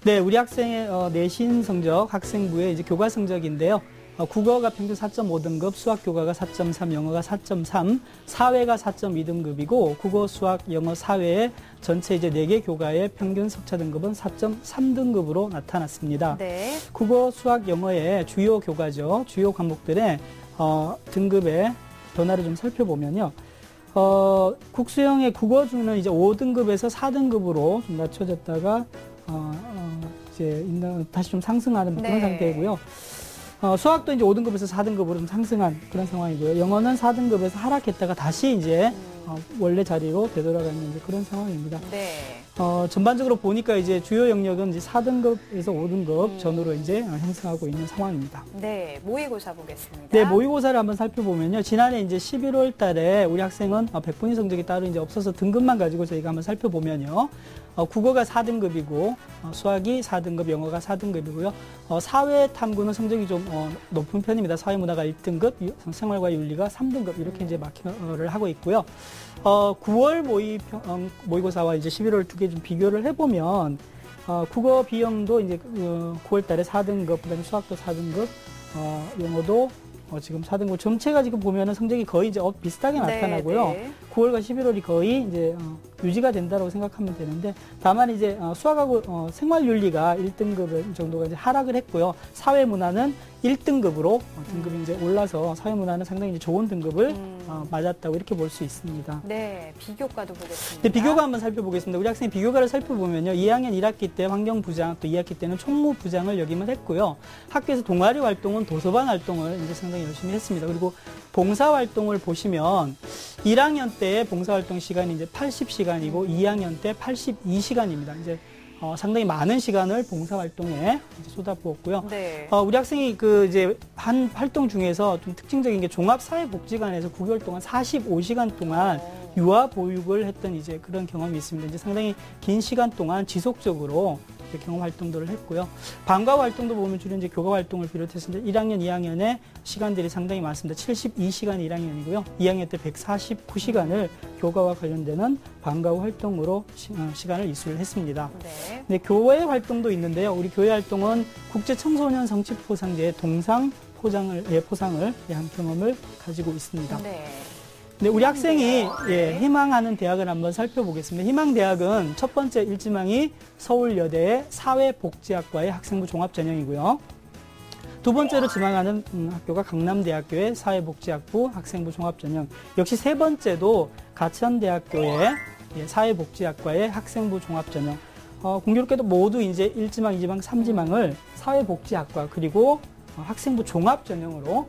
네, 우리 학생의 내신 성적, 학생부의 이제 교과 성적인데요. 국어가 평균 4.5등급, 수학교과가 4.3, 영어가 4.3, 사회가 4.2등급이고 국어, 수학, 영어, 사회의 전체 이제 4개 교과의 평균 석차 등급은 4.3등급으로 나타났습니다. 네. 국어, 수학, 영어의 주요 교과죠. 주요 과목들의 등급의 변화를 좀 살펴보면요. 국수형의 국어주는 이제 5등급에서 4등급으로 좀 낮춰졌다가 이제 다시 좀 상승하는 그런 상태이고요. 수학도 이제 5등급에서 4등급으로 좀 상승한 그런 상황이고요. 영어는 4등급에서 하락했다가 다시 이제 원래 자리로 되돌아가는 그런 상황입니다. 네. 전반적으로 보니까 이제 주요 영역은 이제 4등급에서 5등급 전후로 이제 형성하고 있는 상황입니다. 네, 모의고사 보겠습니다. 네, 모의고사를 한번 살펴보면요. 지난해 이제 11월 달에 우리 학생은 100분위 성적이 따로 이제 없어서 등급만 가지고 저희가 한번 살펴보면요. 국어가 4등급이고 수학이 4등급, 영어가 4등급이고요. 사회 탐구는 성적이 좀 높은 편입니다. 사회문화가 1등급, 생활과 윤리가 3등급 이렇게 이제 마킹을 하고 있고요. 9월 모의고사와 이제 11월 두 개 좀 비교를 해보면 국어 B형도 이제 9월달에 4등급, 그다음에 수학도 4등급, 영어도 지금 4등급 전체가 지금 보면은 성적이 거의 이제 비슷하게 나타나고요. 네. 9월과 11월이 거의 이제 유지가 된다라고 생각하면 되는데 다만 이제 수학하고 생활윤리가 1등급 정도가 이제 하락을 했고요. 사회문화는 1등급으로 등급이 이제 올라서 사회문화는 상당히 이제 좋은 등급을 맞았다고 이렇게 볼 수 있습니다. 네, 비교과도 보겠습니다. 네, 비교과 한번 살펴보겠습니다. 우리 학생이 비교과를 살펴보면요. 2학년 1학기 때 환경부장, 또 2학기 때는 총무부장을 역임을 했고요. 학교에서 동아리 활동은 도서관 활동을 이제 상당히 열심히 했습니다. 그리고 봉사활동을 보시면 1학년 때 봉사활동 시간이 이제 80시간이고 2학년 때 82시간입니다. 이제 상당히 많은 시간을 봉사활동에 쏟아부었고요. 네. 우리 학생이 그 이제 한 활동 중에서 좀 특징적인 게 종합사회복지관에서 9개월 동안 45시간 동안 유아보육을 했던 이제 그런 경험이 있습니다. 이제 상당히 긴 시간 동안 지속적으로 경험 활동들을 했고요. 방과 활동도 보면 주로 이제 교과 활동을 비롯해서 1학년, 2학년에 시간들이 상당히 많습니다. 72시간이 1학년이고요. 2학년 때 149시간을 교과와 관련되는 방과 후 활동으로 시간을 이수를 했습니다. 네. 네, 교회 활동도 있는데요. 우리 교회 활동은 국제 청소년 성취 포상제의 동상 포상을 한 경험을 가지고 있습니다. 네. 네, 우리 학생이 희망하는 대학을 한번 살펴보겠습니다. 희망대학은 첫 번째 일지망이 서울여대의 사회복지학과의 학생부 종합전형이고요. 두 번째로 지망하는 학교가 강남대학교의 사회복지학부 학생부 종합전형. 역시 세 번째도 가천대학교의 사회복지학과의 학생부 종합전형. 공교롭게도 모두 이제 1지망, 2지망, 3지망을 사회복지학과 그리고 학생부 종합전형으로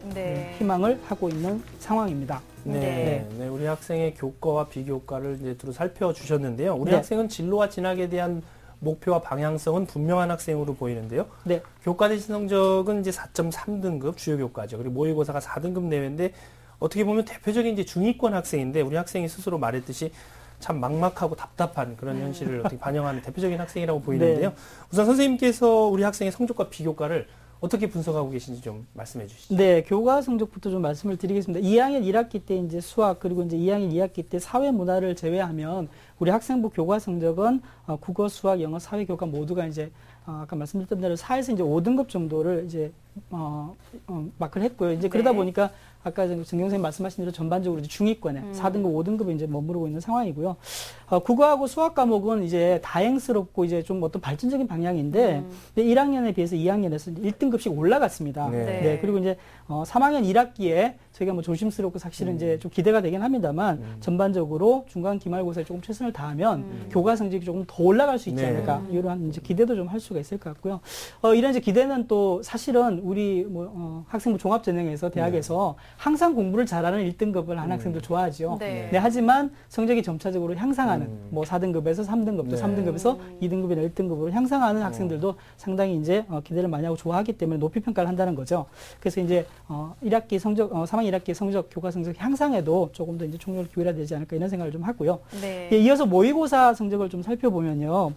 희망을 하고 있는 상황입니다. 네, 우리 학생의 교과와 비교과를 이제 두루 살펴주셨는데요. 우리 학생은 진로와 진학에 대한 목표와 방향성은 분명한 학생으로 보이는데요. 네. 교과 내신 성적은 이제 4.3등급 주요 교과죠. 그리고 모의고사가 4등급 내외인데 어떻게 보면 대표적인 이제 중위권 학생인데 우리 학생이 스스로 말했듯이 참 막막하고 답답한 그런 현실을 어떻게 반영하는 대표적인 학생이라고 보이는데요. 네. 우선 선생님께서 우리 학생의 성적과 비교과를 어떻게 분석하고 계신지 좀 말씀해 주시죠. 네, 교과 성적부터 좀 말씀을 드리겠습니다. 2학년 1학기 때 이제 수학 그리고 이제 2학년 2학기 때 사회 문화를 제외하면 우리 학생부 교과 성적은 국어, 수학, 영어, 사회 교과 모두가 이제 아까 말씀드렸던 대로 4에서 이제 5등급 정도를 이제 마크를 했고요. 이제 그러다 보니까 아까 전경 선생님 말씀하신 대로 전반적으로 이제 중위권에 4등급, 5등급에 이제 머무르고 있는 상황이고요. 국어하고 수학 과목은 이제 다행스럽고 이제 좀 어떤 발전적인 방향인데 1학년에 비해서 2학년에서 1등급씩 올라갔습니다. 네. 그리고 이제 3학년 1학기에 저희가 뭐 조심스럽고 사실은 이제 좀 기대가 되긴 합니다만 전반적으로 중간 기말고사에 조금 최선을 다하면 교과 성적이 조금 더 올라갈 수 있지 않을까 이런 이제 기대도 좀 할 수가 있을 것 같고요. 이런 이제 기대는 또 사실은 우리 학생부 종합전형에서 대학에서 항상 공부를 잘하는 1등급을 한 학생들 좋아하죠. 네, 하지만 성적이 점차적으로 향상하는 뭐 4등급에서 3등급, 또 3등급에서 2등급이나 1등급으로 향상하는 학생들도 상당히 이제 기대를 많이 하고 좋아하기 때문에 높이 평가를 한다는 거죠. 그래서 이제 1학기 성적 3학년 4학년 1학기 성적, 교과 성적 향상에도 조금 더 이제 총력을 기울여야 되지 않을까 이런 생각을 좀 하고요. 네. 예, 이어서 모의고사 성적을 좀 살펴보면요.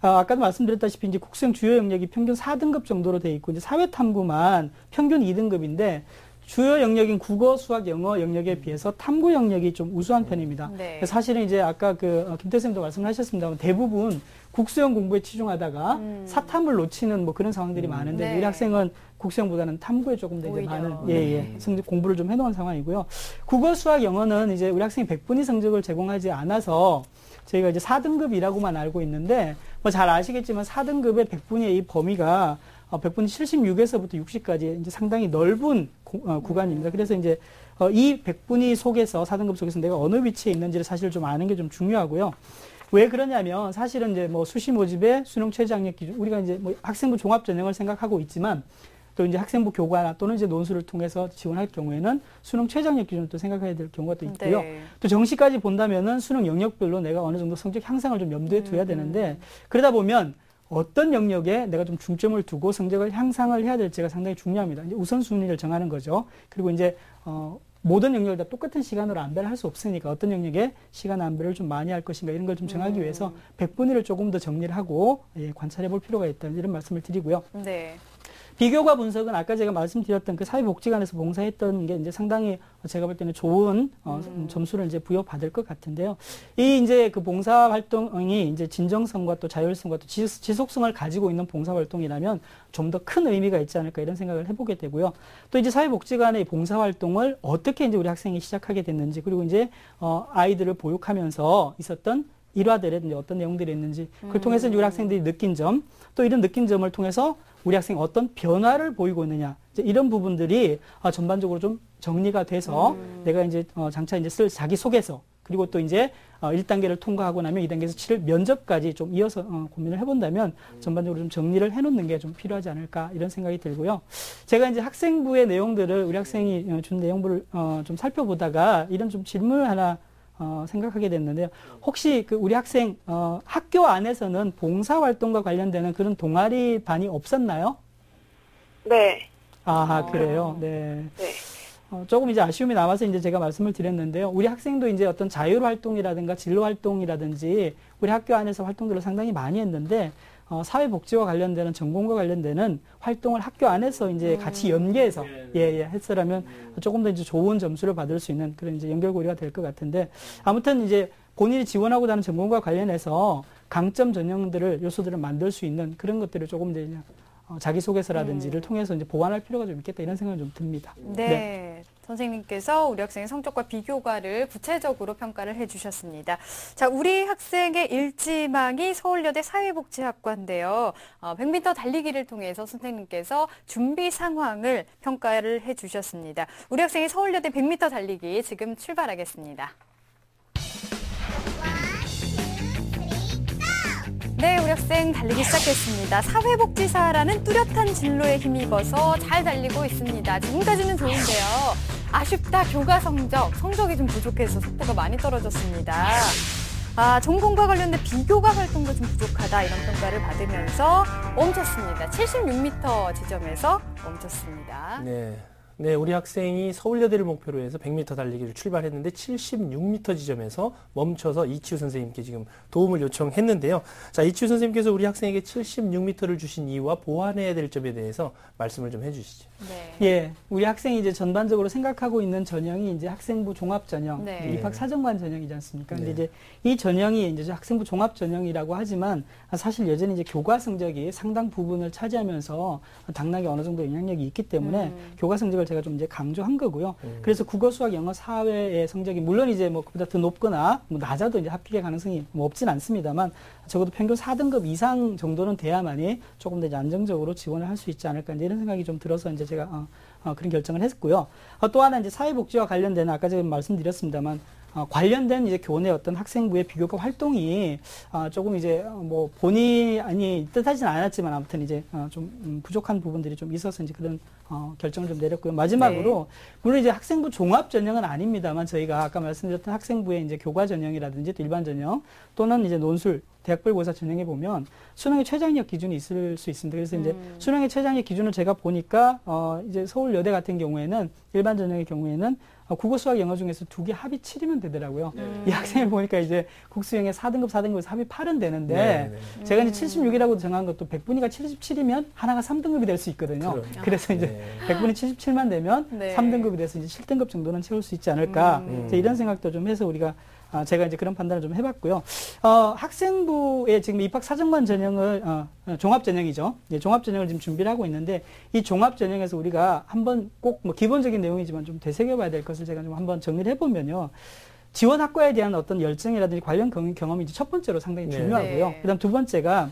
아까도 말씀드렸다시피 이제 국수형 주요 영역이 평균 4등급 정도로 돼 있고 이제 사회탐구만 평균 2등급인데 주요 영역인 국어, 수학, 영어 영역에 비해서 탐구 영역이 좀 우수한 편입니다. 네. 사실은 이제 아까 그 김태희 선생님도 말씀하셨습니다만 대부분 국수형 공부에 치중하다가 사탐을 놓치는 뭐 그런 상황들이 많은데 우리 학생은 국수형보다는 탐구에 조금 더 이제 많은 성적 공부를 좀 해놓은 상황이고요. 국어, 수학, 영어는 이제 우리 학생이 100분위 성적을 제공하지 않아서 저희가 이제 4등급이라고만 알고 있는데, 뭐 잘 아시겠지만 4등급의 100분위의 이 범위가 100분위 76에서부터 60까지 이제 상당히 넓은 구간입니다. 그래서 이제 이 100분위 속에서, 4등급 속에서 내가 어느 위치에 있는지를 사실 좀 아는 게 좀 중요하고요. 왜 그러냐면 사실은 이제 뭐 수시 모집에 수능 최저학력 기준, 우리가 이제 뭐 학생부 종합전형을 생각하고 있지만, 또 이제 학생부 교과나 또는 이제 논술을 통해서 지원할 경우에는 수능 최저학력 기준을 또 생각해야 될 경우가 또 있고요. 네. 또 정시까지 본다면은 수능 영역별로 내가 어느 정도 성적 향상을 좀 염두에 두어야 되는데 그러다 보면 어떤 영역에 내가 좀 중점을 두고 성적을 향상을 해야 될지가 상당히 중요합니다. 이제 우선순위를 정하는 거죠. 그리고 이제 모든 영역을 다 똑같은 시간으로 안배를 할 수 없으니까 어떤 영역에 시간 안배를 좀 많이 할 것인가 이런 걸 좀 정하기 위해서 100분위를 조금 더 정리를 하고 관찰해 볼 필요가 있다 이런 말씀을 드리고요. 네. 비교과 분석은 아까 제가 말씀드렸던 그 사회복지관에서 봉사했던 게 이제 상당히 제가 볼 때는 좋은 점수를 이제 부여받을 것 같은데요. 이 이제 그 봉사활동이 이제 진정성과 또 자율성과 또 지속성을 가지고 있는 봉사활동이라면 좀 더 큰 의미가 있지 않을까 이런 생각을 해보게 되고요. 또 이제 사회복지관의 봉사활동을 어떻게 이제 우리 학생이 시작하게 됐는지 그리고 이제 아이들을 보육하면서 있었던 일화들에 어떤 내용들이 있는지 그걸 통해서 이제 우리 학생들이 느낀 점 또 이런 느낀 점을 통해서 우리 학생이 어떤 변화를 보이고 있느냐 이제 이런 부분들이 전반적으로 좀 정리가 돼서 내가 이제 장차 이제 쓸 자기소개서 그리고 또 이제 1단계를 통과하고 나면 2단계에서 7일 면접까지 좀 이어서 고민을 해본다면 전반적으로 좀 정리를 해놓는 게 좀 필요하지 않을까 이런 생각이 들고요. 제가 이제 학생부의 내용들을 우리 학생이 준 내용부를 좀 살펴보다가 이런 좀 질문을 하나 생각하게 됐는데요. 혹시 그 우리 학생 학교 안에서는 봉사활동과 관련되는 그런 동아리 반이 없었나요? 네. 아 그래요. 네. 네. 조금 이제 아쉬움이 남아서 이제 제가 말씀을 드렸는데요. 우리 학생도 이제 어떤 자율활동이라든가 진로활동이라든지 우리 학교 안에서 활동들을 상당히 많이 했는데 사회복지와 관련되는 전공과 관련되는 활동을 학교 안에서 이제 같이 연계해서 했으라면 조금 더 이제 좋은 점수를 받을 수 있는 그런 이제 연결고리가 될 것 같은데 아무튼 이제 본인이 지원하고자 하는 전공과 관련해서 강점 전형들을 요소들을 만들 수 있는 그런 것들을 조금 더 이제 자기소개서라든지를 통해서 이제 보완할 필요가 좀 있겠다 이런 생각이 좀 듭니다. 네. 네. 선생님께서 우리 학생의 성적과 비교과를 구체적으로 평가를 해주셨습니다. 자, 우리 학생의 일지망이 서울여대 사회복지학과인데요. 100m 달리기를 통해서 선생님께서 준비 상황을 평가를 해주셨습니다. 우리 학생의 서울여대 100m 달리기 지금 출발하겠습니다. 네, 우리 학생 달리기 시작했습니다. 사회복지사라는 뚜렷한 진로에 힘입어서 잘 달리고 있습니다. 지금까지는 좋은데요. 아쉽다, 교과 성적. 성적이 좀 부족해서 속도가 많이 떨어졌습니다. 아, 전공과 관련된 비교과 활동도 좀 부족하다, 이런 평가를 받으면서 멈췄습니다. 76m 지점에서 멈췄습니다. 네, 우리 학생이 서울여대를 목표로 해서 100m 달리기를 출발했는데 76m 지점에서 멈춰서 이치우 선생님께 지금 도움을 요청했는데요. 자, 이치우 선생님께서 우리 학생에게 76m를 주신 이유와 보완해야 될 점에 대해서 말씀을 좀 해주시죠. 네. 예, 우리 학생이 이제 전반적으로 생각하고 있는 전형이 이제 학생부 종합 전형, 입학 사정관 전형이지 않습니까? 근데 이제 이 전형이 이제 학생부 종합 전형이라고 하지만 사실 여전히 이제 교과 성적이 상당 부분을 차지하면서 당락에 어느 정도 영향력이 있기 때문에 교과 성적을 제가 좀 이제 강조한 거고요. 그래서 국어, 수학, 영어, 사회의 성적이 물론 이제 뭐 그보다 더 높거나 뭐 낮아도 이제 합격의 가능성이 뭐 없진 않습니다만 적어도 평균 4등급 이상 정도는 돼야만이 조금 더 이제 안정적으로 지원을 할 수 있지 않을까 이제 이런 생각이 좀 들어서 이제 제가 그런 결정을 했고요. 또 하나 이제 사회복지와 관련된 아까 제가 말씀드렸습니다만. 관련된 이제 교내 어떤 학생부의 비교과 활동이 조금 이제 뭐 본인이 뜻하진 않았지만 아무튼 이제 좀 부족한 부분들이 좀 있어서 이제 그런 결정을 좀 내렸고요. 마지막으로 물론 이제 학생부 종합 전형은 아닙니다만 저희가 아까 말씀드렸던 학생부의 이제 교과 전형이라든지 또 일반 전형 또는 이제 논술 대학별 고사 전형에 보면 수능의 최장력 기준이 있을 수 있습니다. 그래서 이제 수능의 최장력 기준을 제가 보니까 이제 서울여대 같은 경우에는 일반 전형의 경우에는 국어, 수학, 영어 중에서 두 개 합이 7이면 되더라고요. 이 학생을 보니까 이제 국수형에 4등급, 4등급에서 합이 8은 되는데 제가 이제 76이라고 정한 것도 100분위가 77이면 하나가 3등급이 될 수 있거든요. 그래서 이제 100분위 77만 되면 3등급이 돼서 이제 7등급 정도는 채울 수 있지 않을까. 이런 생각도 좀 해서 우리가 제가 이제 그런 판단을 좀 해봤고요. 학생부에 지금 입학사정관 전형을 종합전형이죠. 예, 종합전형을 지금 준비를 하고 있는데 이 종합전형에서 우리가 한번 꼭 뭐 기본적인 내용이지만 좀 되새겨봐야 될 것을 제가 좀 한번 정리를 해보면요. 지원 학과에 대한 어떤 열정이라든지 관련 경험이 이제 첫 번째로 상당히 중요하고요. 그다음 두 번째가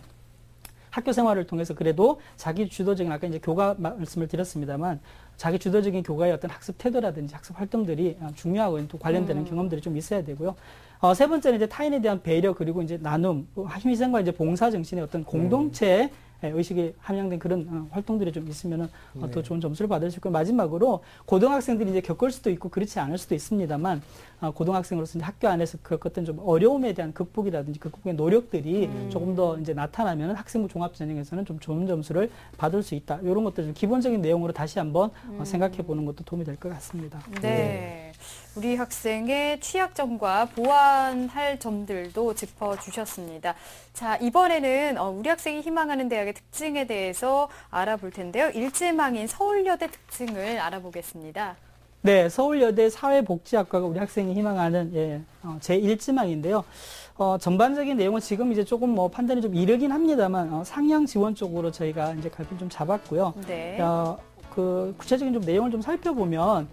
학교 생활을 통해서 그래도 자기 주도적인 아까 이제 교과 말씀을 드렸습니다만 자기 주도적인 교과의 어떤 학습 태도라든지 학습 활동들이 중요하고 또 관련되는 경험들이 좀 있어야 되고요. 세 번째는 이제 타인에 대한 배려 그리고 이제 나눔, 희생과 이제 봉사 정신의 어떤 공동체 의식이 함양된 그런 활동들이 좀 있으면은 또 좋은 점수를 받을 수 있고 마지막으로 고등학생들이 이제 겪을 수도 있고 그렇지 않을 수도 있습니다만 고등학생으로서 이제 학교 안에서 겪었던 좀 어려움에 대한 극복이라든지 극복의 노력들이 조금 더 이제 나타나면은 학생부 종합전형에서는 좀 좋은 점수를 받을 수 있다. 이런 것들 좀 기본적인 내용으로 다시 한번 생각해 보는 것도 도움이 될 것 같습니다. 네. 우리 학생의 취약점과 보완할 점들도 짚어주셨습니다. 자, 이번에는 우리 학생이 희망하는 대학의 특징에 대해서 알아볼 텐데요. 일지망인 서울여대 특징을 알아보겠습니다. 네, 서울여대 사회복지학과가 우리 학생이 희망하는 제1지망인데요. 전반적인 내용은 지금 이제 조금 뭐 판단이 좀 이르긴 합니다만 상향 지원 쪽으로 저희가 이제 갈피를 좀 잡았고요. 네. 그 구체적인 좀 내용을 좀 살펴보면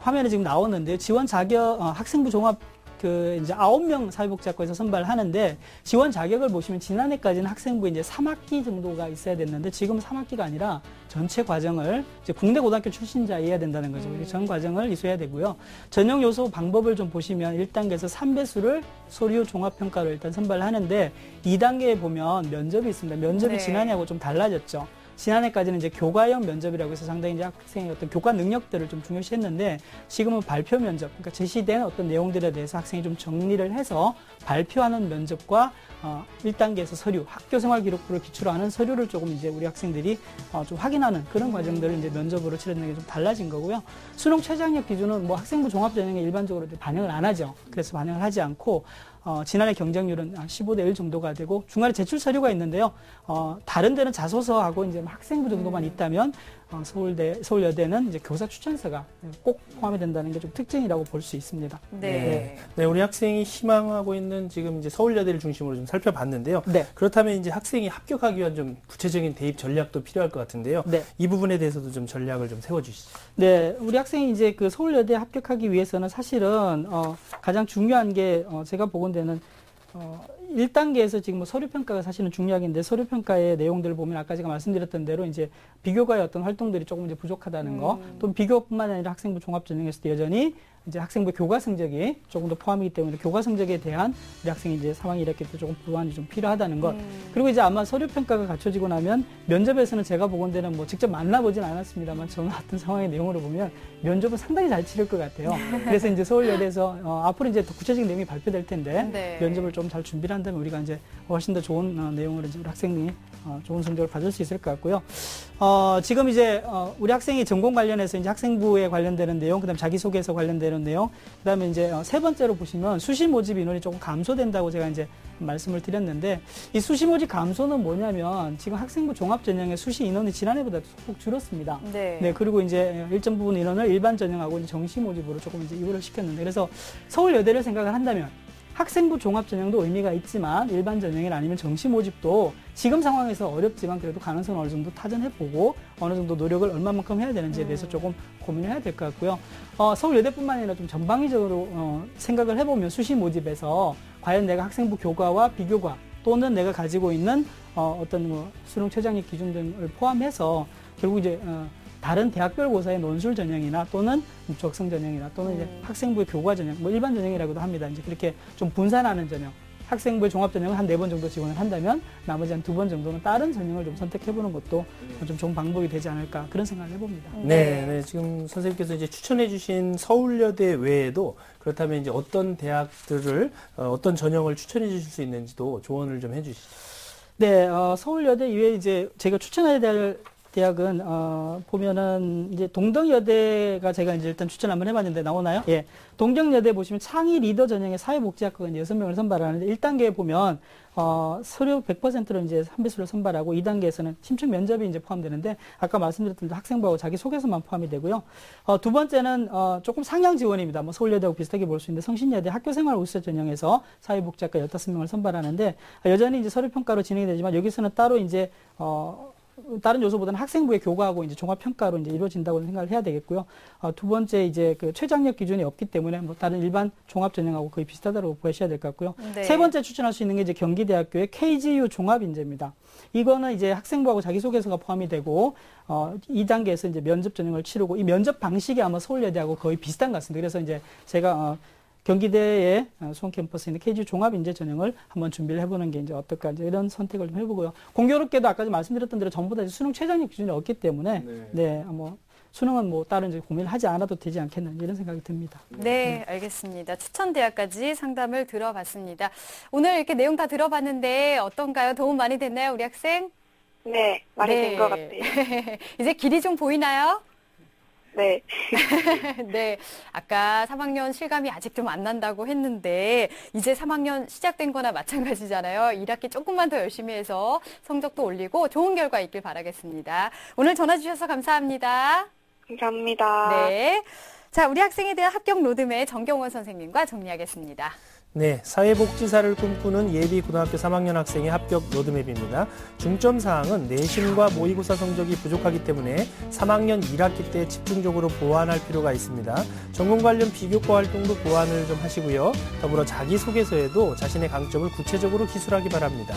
화면에 지금 나오는데요. 지원 자격, 학생부 종합, 이제 9명 사회복지학과에서 선발하는데, 지원 자격을 보시면 지난해까지는 학생부 이제 3학기 정도가 있어야 됐는데, 지금 3학기가 아니라 전체 과정을 이제 국내 고등학교 출신자여야 된다는 거죠. 전 과정을 이수해야 되고요. 전형 요소 방법을 좀 보시면 1단계에서 3배수를 소류 종합평가로 일단 선발하는데, 2단계에 보면 면접이 있습니다. 면접이 지난해하고 좀 달라졌죠. 지난해까지는 이제 교과형 면접이라고 해서 상당히 이제 학생의 어떤 교과 능력들을 좀 중요시했는데 지금은 발표 면접, 그러니까 제시된 어떤 내용들에 대해서 학생이 좀 정리를 해서 발표하는 면접과 1단계에서 서류, 학교 생활 기록부를 기초로 하는 서류를 조금 이제 우리 학생들이 좀 확인하는 그런 과정들을 이제 면접으로 치르는 게 좀 달라진 거고요. 수능 최저학력 기준은 뭐 학생부 종합전형에 일반적으로 반영을 안 하죠. 그래서 반영을 하지 않고 지난해 경쟁률은 15대 1 정도가 되고 중간에 제출 서류가 있는데요. 다른 데는 자소서하고 이제 학생부 정도만 있다면 서울여대는 이제 교사 추천서가 꼭 포함이 된다는 게 좀 특징이라고 볼 수 있습니다. 네, 우리 학생이 희망하고 있는 지금 이제 서울여대를 중심으로 좀 살펴봤는데요. 그렇다면 이제 학생이 합격하기 위한 좀 구체적인 대입 전략도 필요할 것 같은데요. 이 부분에 대해서도 좀 전략을 좀 세워주시죠. 네, 우리 학생이 이제 그 서울여대 합격하기 위해서는 사실은 가장 중요한 게 제가 보건대 는 1단계에서 지금 뭐 서류평가가 사실은 중요하긴데 서류평가의 내용들을 보면 아까 제가 말씀드렸던 대로 이제 비교과의 어떤 활동들이 조금 이제 부족하다는 거, 또 비교뿐만 아니라 학생부 종합전형에서도 여전히 이제 학생부 교과 성적이 조금 더 포함이기 때문에 교과 성적에 대한 우리 학생이 이제 3학년 1학기 때 조금 보완이 좀 필요하다는 것. 그리고 이제 아마 서류 평가가 갖춰지고 나면 면접에서는 제가 보건대는 뭐 직접 만나보진 않았습니다만 저는 어떤 상황의 내용으로 보면 면접은 상당히 잘 치를 것 같아요. 그래서 이제 서울여대에서 앞으로 이제 더 구체적인 내용이 발표될 텐데 면접을 좀 잘 준비를 한다면 우리가 이제 훨씬 더 좋은 내용으로 이제 우리 학생이 좋은 성적을 받을 수 있을 것 같고요. 지금 이제 우리 학생이 전공 관련해서 이제 학생부에 관련되는 내용, 그다음 자기소개서 관련되는 내용, 그다음에 이제 세 번째로 보시면 수시 모집 인원이 조금 감소된다고 제가 이제 말씀을 드렸는데 이 수시 모집 감소는 뭐냐면 지금 학생부 종합 전형의 수시 인원이 지난해보다 조금 줄었습니다. 네, 그리고 이제 일정 부분 인원을 일반 전형하고 이제 정시 모집으로 조금 이제 이거를 시켰는데 그래서 서울여대를 생각을 한다면 학생부 종합 전형도 의미가 있지만 일반 전형이 아니면 정시 모집도 지금 상황에서 어렵지만 그래도 가능성을 어느 정도 타전해보고 어느 정도 노력을 얼마만큼 해야 되는지에 대해서 조금 고민을 해야 될 것 같고요. 서울여대뿐만 아니라 좀 전방위적으로 생각을 해보면 수시 모집에서 과연 내가 학생부 교과와 비교과 또는 내가 가지고 있는 어떤 뭐 수능 최저학력 기준 등을 포함해서 결국 이제 다른 대학별 고사의 논술 전형이나 또는 적성 전형이나 또는 이제 학생부의 교과 전형, 뭐 일반 전형이라고도 합니다. 이제 그렇게 좀 분산하는 전형, 학생부에 종합전형을 한 4번 정도 지원을 한다면 나머지 한 2번 정도는 다른 전형을 좀 선택해보는 것도 좀 좋은 방법이 되지 않을까 그런 생각을 해봅니다. 네, 네. 지금 선생님께서 이제 추천해주신 서울여대 외에도 그렇다면 이제 어떤 대학들을 어떤 전형을 추천해주실 수 있는지도 조언을 좀 해주시죠. 네, 서울여대 이외에 이제 제가 추천해야 될 대학은 보면은 이제 동덕여대가 제가 이제 일단 추천 한번 해봤는데 나오나요? 예, 동덕여대 보시면 창의 리더 전형의 사회복지학과가 이제 6명을 선발하는데 1단계에 보면 서류 100%로 이제 한비수를 선발하고 2단계에서는 심층 면접이 이제 포함되는데 아까 말씀드렸던 학생부하고 자기소개서만 포함이 되고요. 두 번째는 조금 상향 지원입니다. 뭐 서울여대하고 비슷하게 볼 수 있는데 성신여대 학교생활 우수자 전형에서 사회복지학과 15명을 선발하는데 여전히 이제 서류 평가로 진행이 되지만 여기서는 따로 이제 다른 요소보다는 학생부의 교과하고 이제 종합평가로 이제 이루어진다고 생각을 해야 되겠고요. 두 번째 이제 그 최장력 기준이 없기 때문에 뭐 다른 일반 종합전형하고 거의 비슷하다고 보셔야 될 것 같고요. 네. 세 번째 추천할 수 있는 게 이제 경기대학교의 KGU 종합인재입니다. 이거는 이제 학생부하고 자기소개서가 포함이 되고 2단계에서 이제 면접 전형을 치르고 이 면접 방식이 아마 서울여대하고 거의 비슷한 것 같습니다. 그래서 이제 제가 경기대의 수원 캠퍼스에 있는 KGU 종합인재 전형을 한번 준비를 해보는 게 이제 어떨까 이제 이런 선택을 좀 해보고요. 공교롭게도 아까 말씀드렸던 대로 전부 다 이제 수능 최장력 기준이 없기 때문에 네, 뭐 수능은 뭐 따로 이제 고민을 하지 않아도 되지 않겠나 이런 생각이 듭니다. 네, 알겠습니다. 추천 대학까지 상담을 들어봤습니다. 오늘 이렇게 내용 다 들어봤는데 어떤가요? 도움 많이 됐나요, 우리 학생? 네, 많이 된 것 같아요. 이제 길이 좀 보이나요? 네. 네. 아까 3학년 실감이 아직 좀 안 난다고 했는데 이제 3학년 시작된 거나 마찬가지잖아요. 1학기 조금만 더 열심히 해서 성적도 올리고 좋은 결과 있길 바라겠습니다. 오늘 전화 주셔서 감사합니다. 감사합니다. 네. 자, 우리 학생에 대한 합격 로드맵 전경원 선생님과 정리하겠습니다. 네, 사회복지사를 꿈꾸는 예비 고등학교 3학년 학생의 합격 로드맵입니다. 중점 사항은 내신과 모의고사 성적이 부족하기 때문에 3학년 1학기 때 집중적으로 보완할 필요가 있습니다. 전공 관련 비교과 활동도 보완을 좀 하시고요. 더불어 자기소개서에도 자신의 강점을 구체적으로 기술하기 바랍니다.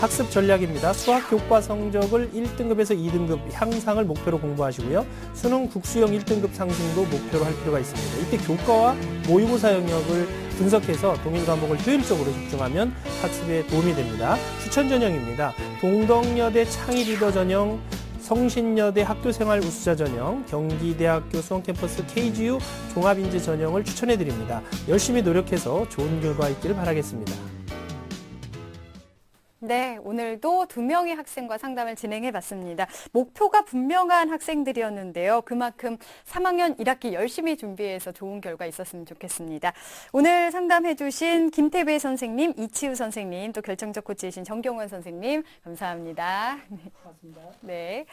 학습 전략입니다. 수학 교과 성적을 1등급에서 2등급 향상을 목표로 공부하시고요. 수능 국수형 1등급 상승도 목표로 할 필요가 있습니다. 이때 교과와 모의고사 영역을 분석해서 동일 과목을 효율적으로 집중하면 학습에 도움이 됩니다. 추천 전형입니다. 동덕여대 창의 리더 전형, 성신여대 학교생활 우수자 전형, 경기대학교 수원캠퍼스 KGU 종합인재 전형을 추천해드립니다. 열심히 노력해서 좋은 결과 있기를 바라겠습니다. 네, 오늘도 2명의 학생과 상담을 진행해봤습니다. 목표가 분명한 학생들이었는데요. 그만큼 3학년 1학기 열심히 준비해서 좋은 결과 있었으면 좋겠습니다. 오늘 상담해주신 김태희 선생님, 이치우 선생님, 또 결정적 코치이신 전경원 선생님 감사합니다. 네. 고맙습니다. 네.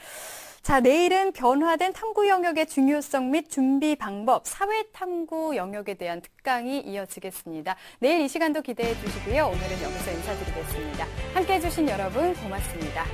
자, 내일은 변화된 탐구 영역의 중요성 및 준비 방법, 사회탐구 영역에 대한 특강이 이어지겠습니다. 내일 이 시간도 기대해 주시고요. 오늘은 여기서 인사드리겠습니다. 함께해 주신 여러분 고맙습니다.